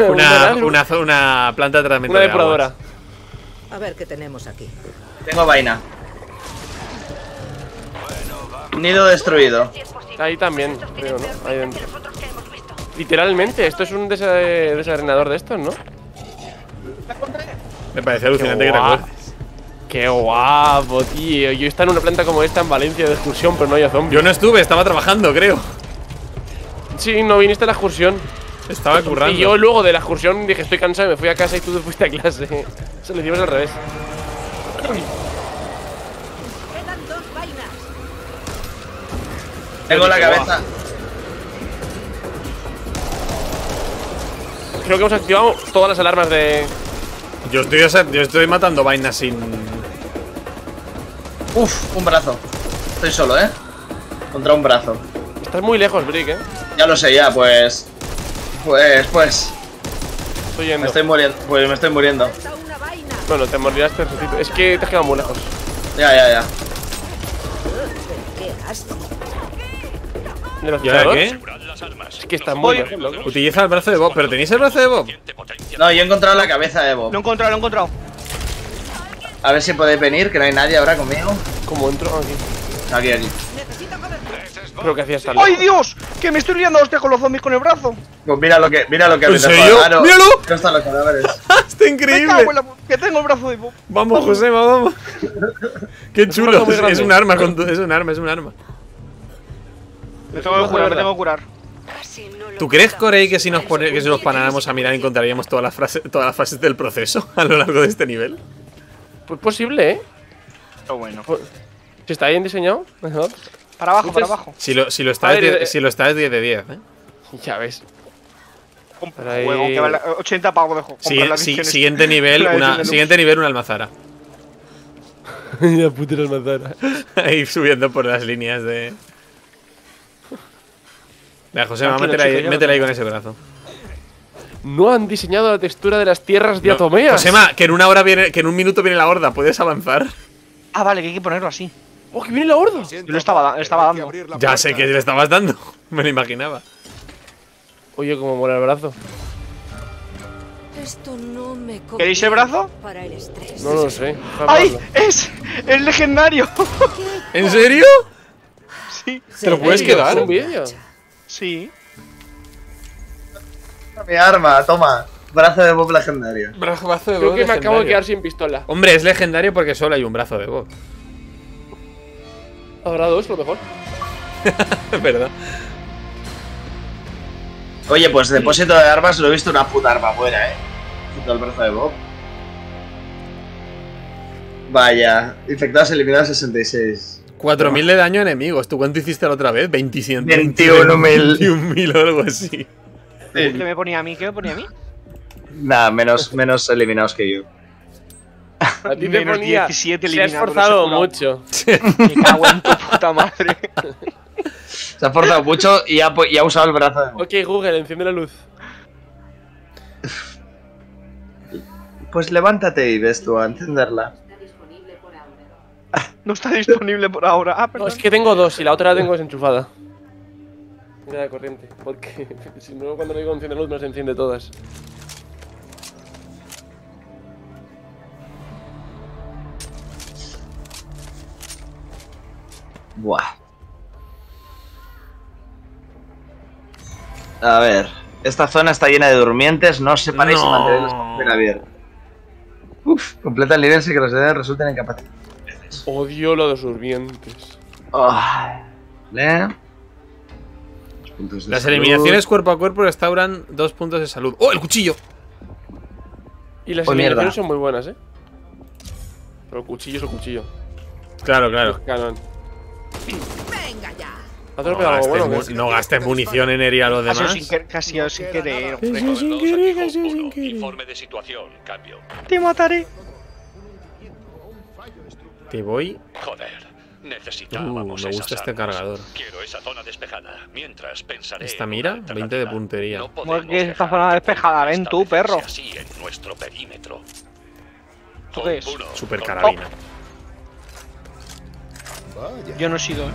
una, una, una planta de tratamiento. Una depuradora. De aguas. A ver qué tenemos aquí. Tengo vaina. Nido destruido. Ahí también, creo, ¿no? Ahí dentro. Literalmente, esto es un desarenador de estos, ¿no? Me parece alucinante que te acuerdes. Qué guapo, tío. Yo estaba en una planta como esta en Valencia de excursión, pero no había zombies. Yo no estuve, estaba trabajando, creo. Sí, no viniste a la excursión. Estaba currando. Y yo luego de la excursión dije, estoy cansado, y me fui a casa y tú te fuiste a clase. Eso lo hicimos al revés. Quedan dos vainas. Tengo la cabeza. Creo que hemos activado todas las alarmas de... Yo estoy, yo estoy matando vainas sin... Uf, un brazo. Estoy solo, ¿eh? Contra un brazo. Estás muy lejos, Brick, ¿eh? Ya lo sé, ya, pues... Pues, pues... Estoy yendo. Me estoy muriendo. Pues me estoy muriendo. Bueno, te morirás tercero. Es que te has quedado muy lejos. Ya, ya, ya. ¿De los tiradores? ¿Qué? Es que estás muy lejos. Utiliza el brazo de Bob. ¿Pero tenéis el brazo de Bob? No, yo he encontrado la cabeza de Bob. Lo he encontrado, lo he encontrado. A ver si podéis venir, que no hay nadie ahora conmigo. ¿Cómo entro? Aquí, aquí, aquí. Creo que hacía esta lejos. ¡Ay, Dios! ¡Que me estoy liando a hostia con los zombies con el brazo! Pues mira lo que, mira lo que me dejó. Ah, no. ¡Míralo! No están los cadáveres. ¡Está increíble! La... ¡Que tengo el brazo de pop! ¡Vamos, José, vamos! ¡Qué chulo! Es, es un arma, con... es un arma, es un arma. Me tengo que curar, me tengo que curar. ¿Tú crees, Corey, que si nos pone, que si nos paráramos a mirar encontraríamos todas las frases, todas las fases del proceso a lo largo de este nivel? Pues posible, ¿eh? Pero bueno. Si está bien diseñado, mejor. Para abajo, para abajo. Si lo, si lo está, ver, de, eh, si lo está es diez de diez, ¿eh? Ya ves. Compra juego, que vale ochenta pavos de juego. Sigu si, siguiente nivel, una, siguiente nivel, una almazara. La puta almazara. Ahí subiendo por las líneas de... Mira, José, vamos a meter ahí, métela ahí con ese brazo. No han diseñado la textura de las tierras de Atomeas. Josema, que en una hora viene, que en un minuto viene la horda, ¿puedes avanzar? Ah, vale, que hay que ponerlo así. ¡Oh, que viene la horda! Yo le estaba, estaba dando. Ya sé que le estabas dando, me lo imaginaba. Oye, cómo mola el brazo. Esto no me ¿Queréis el brazo? Para el estrés. No lo sé. ¡Ay! ¡Es! ¡Es legendario! ¿En serio? Sí. ¿Te lo puedes quedar? ¿Un vídeo? Sí. Mi arma, toma. Brazo de Bob legendario. Brazo de Bob. Creo que me acabo de quedar sin pistola. Hombre, es legendario porque solo hay un brazo de Bob. Habrá dos, lo mejor. Es verdad. Oye, pues depósito de armas lo he visto una puta arma buena, eh. Quito el brazo de Bob. Vaya. Infectados eliminados sesenta y seis. cuatro mil de daño a enemigos. ¿Tú cuánto hiciste la otra vez? veintisiete mil. veintiuno mil o algo así. ¿Qué me ponía a mí? ¿Qué me ponía a mí? Nada, menos, menos eliminados que yo. A ti te ponía diecisiete eliminados. Se ha esforzado mucho. Me cago en tu puta madre. Se ha esforzado mucho y ha, y ha usado el brazo. Ok, Google, enciende la luz. Pues levántate y ves tú a encenderla. No está disponible por ahora. Ah, perdón. No, es que tengo dos y la otra la tengo desenchufada. Mira la corriente. Porque si no, cuando le digo enciende luz, no se enciende todas. Buah. A ver. Esta zona está llena de durmientes. No os separéis no. y mantenerlos con abierta. Uf, completa el nivel sin que los dedos resulten incapacitados. Odio lo de los durmientes. Oh, ¿eh? Los Las salud. eliminaciones cuerpo a cuerpo restauran dos puntos de salud. ¡Oh, el cuchillo! Y las oh, eliminaciones mierda. son muy buenas, ¿eh? Pero cuchillo es el cuchillo. Claro, claro. El canon. Venga ya. No gastes, bueno, mu no gastes munición en herir a los demás. Casi sin querer. Casi sin querer, casi sin querer. Informe de situación, cambio. Te mataré. Te voy. Joder, necesitábamos uh, me gusta este cargador. Quiero esa zona despejada. Mientras pensaré. Esta mira, veinte de puntería. No podemos dejar esta zona despejada, ven tú, perro. Así en nuestro perímetro. ¿Qué es? Super carabina. Oh. Yo no he sido. ¿eh?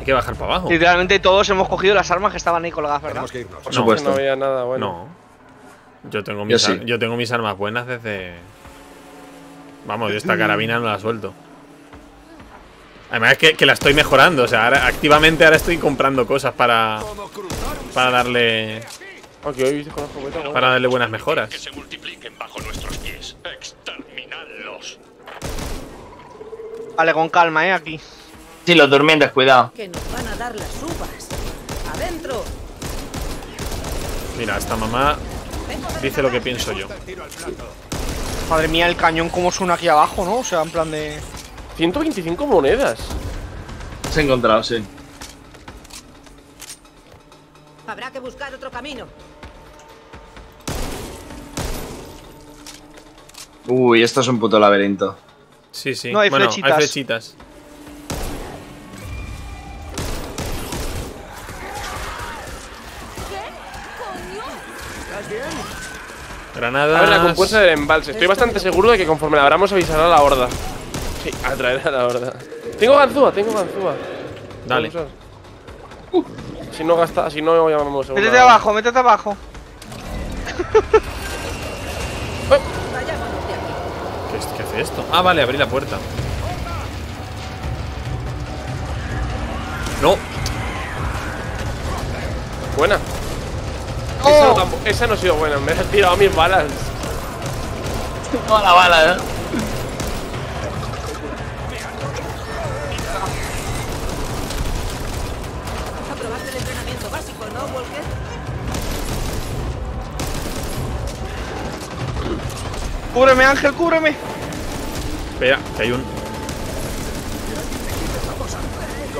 Hay que bajar para abajo. Literalmente todos hemos cogido las armas que estaban ahí colgadas, ¿verdad? Que irnos, por no, supuesto. No había nada bueno. No. Yo tengo mis, yo sí. yo tengo mis armas buenas desde. Vamos, yo esta carabina no la suelto. Además es que, que la estoy mejorando. O sea, ahora, activamente ahora estoy comprando cosas para Para darle Para darle buenas mejoras. Que se multipliquen bajo nuestros pies. Exterminadlos. Vale, con calma, eh, aquí. Sí, los durmientes, cuidado. Que nos van a dar las uvas. Adentro. Mira, esta mamá dice lo que pienso yo. Madre mía, el cañón como suena aquí abajo, ¿no? O sea, en plan de... ciento veinticinco monedas. Se ha encontrado, sí. Habrá que buscar otro camino. Uy, esto es un puto laberinto. Sí, sí. No, hay bueno, flechitas. hay flechitas. Granadas. A ver, la compuerta del embalse. Estoy bastante seguro de que conforme la abramos avisará a la horda. Sí, atraerá a la horda. Tengo ganzúa, tengo ganzúa. Dale. Uh. Si no gasta, si no llamamos seguro. Métete abajo, métete abajo. ¿Qué, es, ¿Qué hace esto? Ah, vale, abrí la puerta. No. Buena. ¡Oh! Esa, no tan, esa no ha sido buena, me he tirado mis balas. Toda la bala, ¿eh? Aprobaste el entrenamiento básico, ¿no, Walker? Cúbreme, Ángel, cúbreme. Espera, que hay un...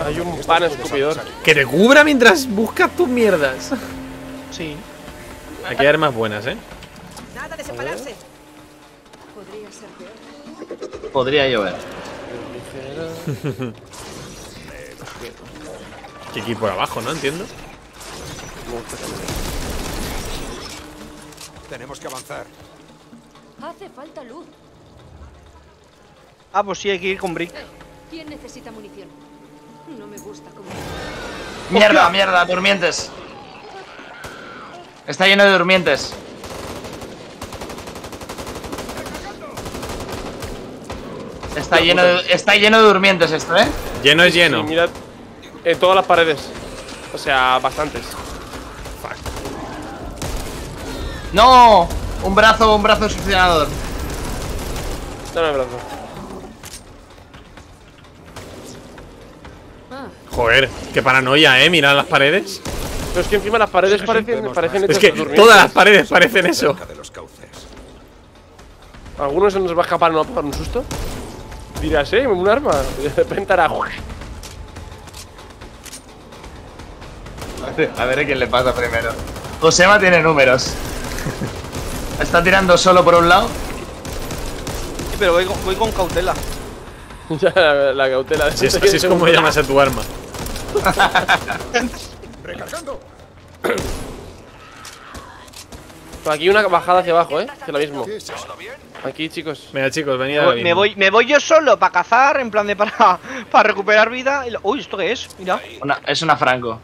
Hay un pan escupidor. Que te cubra mientras buscas tus mierdas. Sí. Hay que armas buenas, ¿eh? Nada de separarse. Podría ser peor. Podría llover. Hay que ir por abajo, ¿no? Entiendo. Tenemos que avanzar. Hace falta luz. Ah, pues sí, hay que ir con Brick. ¿Quién necesita munición? No me gusta como... ¡Mierda, mierda! ¡Durmientes! Está lleno de durmientes. Está lleno de, está lleno de durmientes esto, ¿eh? Lleno es lleno. Sí, mirad, en todas las paredes. O sea, bastantes. Fuck. ¡No! Un brazo, un brazo succionador. Dame el brazo. Joder, qué paranoia, ¿eh? Mirad las paredes. Pero es que encima las paredes parecen, parecen hechas. Es que todas las paredes parecen eso. ¿Alguno se nos va a escapar no va a dar un susto? Dirás, ¿eh? Un arma. De repente hará... A ver a quién le pasa primero. Josema tiene números. Está tirando solo por un lado. Sí, pero voy, voy con cautela. la, la cautela. Así es, así es como llamas a tu arma. Recargando. Aquí una bajada hacia abajo, eh. Que es lo mismo. Aquí, chicos. Venga, chicos, venid a me, me voy, me voy yo solo para cazar, en plan de para, para recuperar vida. Lo... Uy, ¿esto qué es? Mira. Una, es una Franco.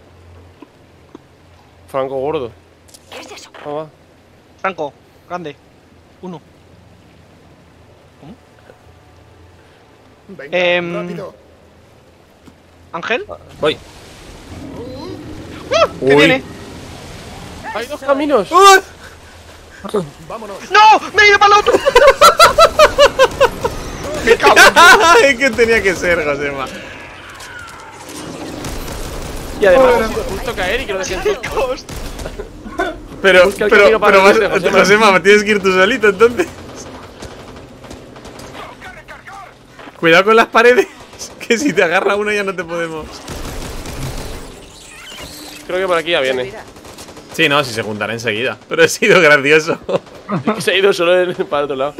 Franco gordo. ¿Qué es eso? Ah, va. Franco, grande. Uno. ¿Cómo? Venga, eh, rápido. ¿Ángel? Voy. ¡Uh! ¡Que viene! ¡Hay dos caminos! ¡Uh! ¡Vámonos! ¡No! ¡Me he ido para el otro! ¡Me cago! ¡Ay, que tenía que ser, Josema! Y además, oh, no. Justo caer y que lo dejen todos. Pero, pero, pero vas, Josema. Josema, tienes que ir tú solito, entonces. Cuidado con las paredes, que si te agarra una ya no te podemos. Creo que por aquí ya viene. Sí, no, si se juntará enseguida. Pero ha sido gracioso. Se ha ido solo en, para el otro lado.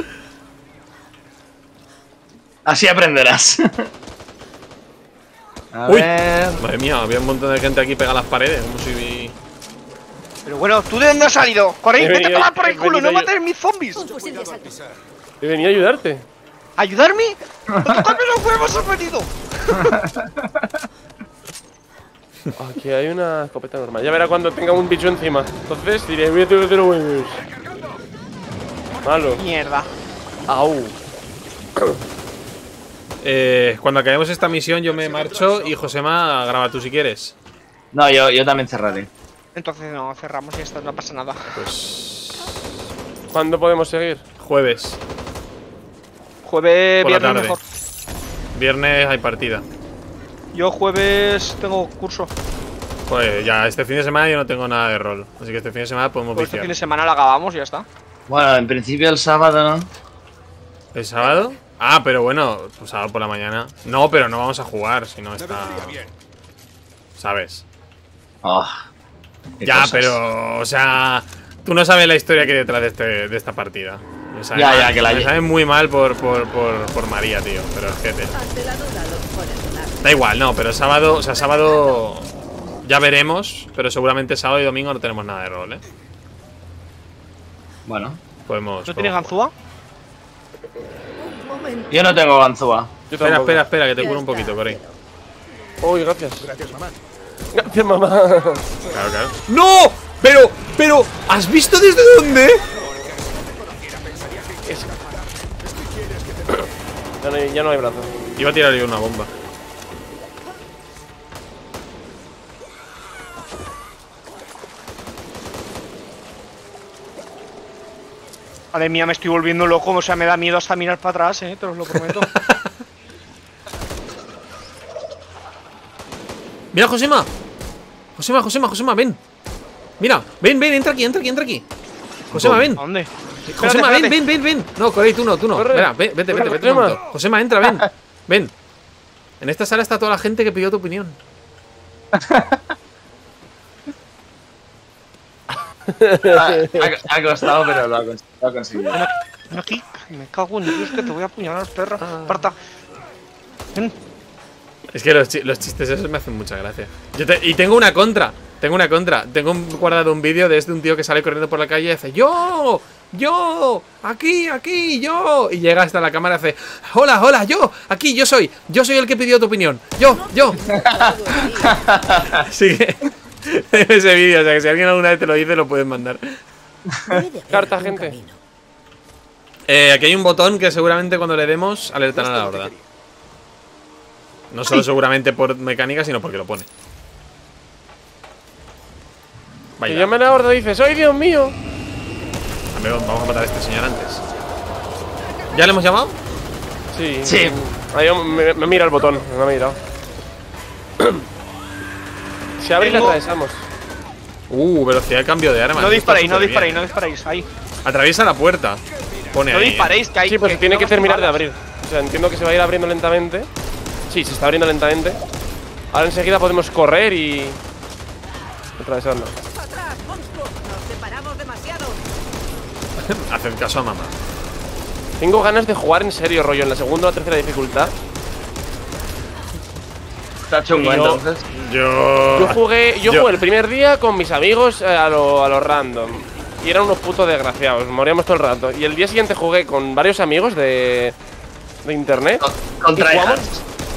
Así aprenderás. A Uy, ver. Madre mía, había un montón de gente aquí pegada a las paredes. Como si... Pero bueno, ¿tú de dónde has salido? Corre, intenta tomar por el culo, no mates mis zombies. He venido a ayudarte. ¿Ayudarme? ¿Por qué los huevos has venido? Aquí hay una escopeta normal. Ya verá cuando tenga un bicho encima. Entonces diré, voy a tirar de los huevos. Malo. Mierda. Au. Eh, cuando acabemos esta misión yo me marcho y Josema, graba tú si quieres. No, yo, yo también cerraré. Entonces no, cerramos y esto no pasa nada. Pues... ¿Cuándo podemos seguir? Jueves. Jueves, viernes mejor. Viernes hay partida. Yo jueves tengo curso. Pues ya, este fin de semana yo no tengo nada de rol. Así que este fin de semana podemos pues viciar. Este fin de semana la acabamos y ya está. Bueno, en principio el sábado, ¿no? ¿El sábado? Ah, pero bueno, pues sábado por la mañana. No, pero no vamos a jugar, si no está... ¿Sabes? Oh, ya, cosas. Pero, o sea... Tú no sabes la historia que hay detrás de, este, de esta partida. Me sabe, ya, ya, que la me sabe muy mal por, por, por, por María, tío. Pero es que te... Da igual, no, pero sábado, o sea, sábado ya veremos, pero seguramente sábado y domingo no tenemos nada de rol, ¿eh? Bueno. Podemos... ¿Tú tienes ganzúa? Yo no tengo ganzúa. Espera, espera, espera, que te curo un poquito por ahí. Uy, gracias. Gracias, mamá. Gracias, mamá. Claro, claro. ¡No! Pero, pero, ¿has visto desde dónde? Es... Ya no hay, ya no hay brazo. Iba a tirar yo una bomba. Madre mía, me estoy volviendo loco, o sea, me da miedo hasta mirar para atrás, eh, te os lo prometo. Mira, Josema. Josema, Josema, Josema, ven. Mira, ven, ven, entra aquí, entra aquí, entra aquí. Josema, ven. ¿A dónde? Josema, espérate, espérate. ven, ven, ven, ven. No, Corey, tú no, tú no. Corre. Mira, vete, vete, vete, vete. Josema, entra, ven. Ven. En esta sala está toda la gente que pidió tu opinión. Ha, ha costado, pero lo ha, lo ha conseguido. Ven aquí, ven aquí, me cago en Dios, que te voy a apuñalar, perra. Ah. Parta. Ven. Es que los, los chistes esos me hacen mucha gracia. Yo te, y tengo una contra. Tengo una contra. Tengo un, guardado un vídeo de este un tío que sale corriendo por la calle y hace ¡Yo! ¡Yo! ¡Aquí! ¡Aquí! ¡Yo! Y llega hasta la cámara y hace ¡Hola! ¡Hola! ¡Yo! ¡Aquí! ¡Yo soy! ¡Yo soy el que pidió tu opinión! ¡Yo! ¡Yo! Así que... ese vídeo, o sea que si alguien alguna vez te lo dice lo puedes mandar. Carta, gente. Eh, aquí hay un botón que seguramente cuando le demos alertan a la horda. No solo seguramente por mecánica, sino porque lo pone. Vaya. Que llame a la horda y dices, ¡ay, Dios mío! Amigo, vamos a matar a este señor antes. ¿Ya le hemos llamado? Sí. Sí. Ahí me, me mira el botón, no me ha mirado. Si abre y la atravesamos. Uh, velocidad de cambio de arma. No disparéis, no disparéis, no disparéis. Ahí. Atraviesa la puerta. Pone no ahí. No disparéis, que hay. Sí, pues que tiene que terminar de abrir. O sea, entiendo que se va a ir abriendo lentamente. Sí, se está abriendo lentamente. Ahora enseguida podemos correr y... atravesarlo. Haced caso a mamá. Tengo ganas de jugar en serio, rollo, en la segunda o la tercera dificultad. Está chungo, entonces. Yo... yo jugué yo, yo jugué el primer día con mis amigos a lo, a lo random. Y eran unos putos desgraciados, moríamos todo el rato. Y el día siguiente jugué con varios amigos de... de internet. Con, con y jugamos,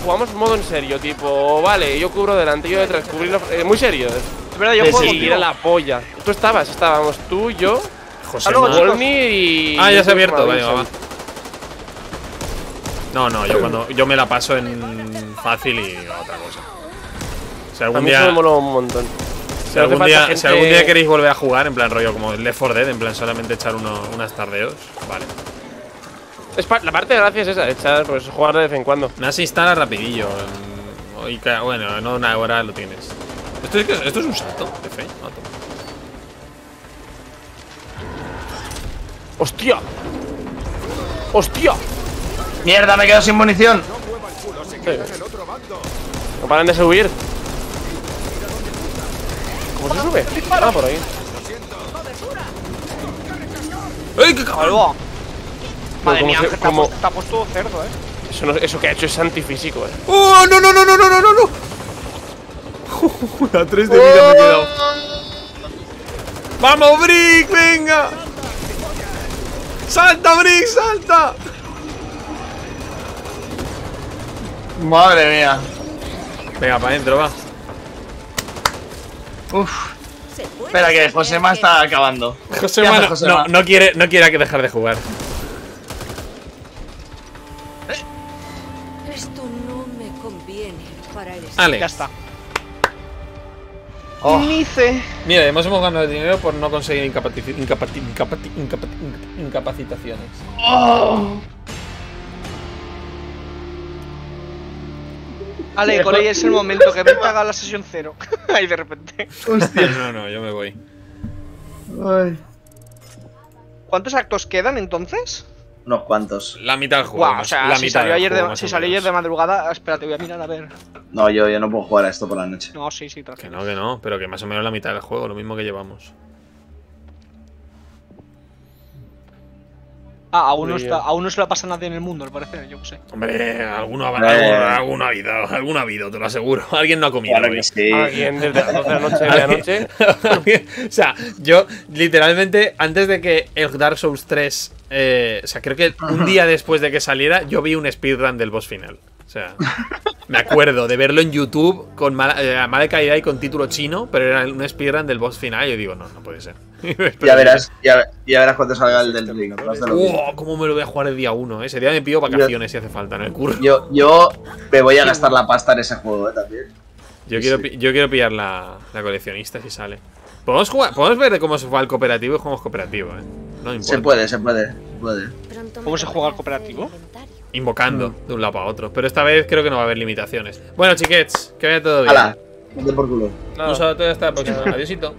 jugamos modo en serio, tipo, vale, yo cubro delante, yo detrás, cubrirlo... Eh, muy serio. Es verdad, yo sí, juego sí, contigo. Era la polla. Tú estabas, estábamos tú, yo... José y... Ah, ya se ha abierto, vale, va, va. No, no, yo cuando yo me la paso en fácil y otra cosa. Si algún día me moló un montón. Si algún día, gente... si algún día queréis volver a jugar, en plan rollo como Left four Dead, en plan solamente echar uno, unas tardeos, vale. Es pa la parte de gracia es esa, echar, pues jugar de vez en cuando. Nada, se instala rapidillo. En... bueno, no una hora lo tienes. Esto es, esto es un salto de fe. ¡Hostia! ¡Hostia! ¡Mierda, me quedo sin munición! No paran de subir. ¿Cómo se sube? Ah, por ahí. ¡Ey, qué cabrón! Madre mía, Ángel, te ha puesto cerdo, eh. Eso, no, eso que ha hecho es antifísico, eh. ¡Oh, no, no, no, no, no, no, no! A tres de vida me he quedado. ¡Vamos, Brick, venga! ¡Salta, Brick, salta! Madre mía. Venga, para adentro, va. Uf. Espera que Josema está acabando. Josema, no, Josema? No, no quiere, no quiere dejar de jugar. Esto no me conviene para el... Ale. Ya está. Oh. Mira, hemos ganado dinero por no conseguir incapaci incapaci incapaci incapaci incapacitaciones. Oh. Ale, Corey, es el momento que me haga la sesión cero. Ahí de repente. Hostia. No, no, yo me voy. Ay. ¿Cuántos actos quedan entonces? Unos cuantos. La mitad del juego. Wow, o sea, la si, mitad salió, ayer juego, de, si salió ayer de madrugada, espérate, voy a mirar a ver. No, yo, yo no puedo jugar a esto por la noche. No, sí, sí, tranquilo. Que no, que no, pero que más o menos la mitad del juego, lo mismo que llevamos. Ah, aún no, está, aún no se lo pasa nadie en el mundo, al parecer, yo qué sé. Hombre, alguno ha, eh. alguno ha habido, alguno ha habido, te lo aseguro. Alguien no ha comido. Claro que sí. Alguien desde las doce de la noche a la noche. O sea, yo literalmente, antes de que el Dark Souls tres, eh, o sea, creo que un día después de que saliera, yo vi un speedrun del boss final. O sea, me acuerdo de verlo en YouTube con mala, eh, mala calidad y con título chino, pero era un speedrun del boss final. Y yo digo, no, no puede ser. Ya verás, ya, ya verás cuando salga el del Ring. ¡Oh! ¿Cómo me lo voy a jugar el día uno? ¿Eh? Ese día me pido vacaciones yo, si hace falta en el curro. Yo, yo me voy a gastar la pasta en ese juego, ¿eh? También. Yo quiero, sí. yo quiero pillar la, la coleccionista si sale. Podemos jugar, podemos ver cómo se juega el cooperativo y jugamos cooperativo, ¿eh? no importa. Se puede, se puede, se puede. ¿Cómo se juega al cooperativo? Invocando mm. de un lado para otro. Pero esta vez creo que no va a haber limitaciones. Bueno, chiquets, que vaya todo bien. Hala, vete por culo. No, no, todo hasta la próxima. Adiósito.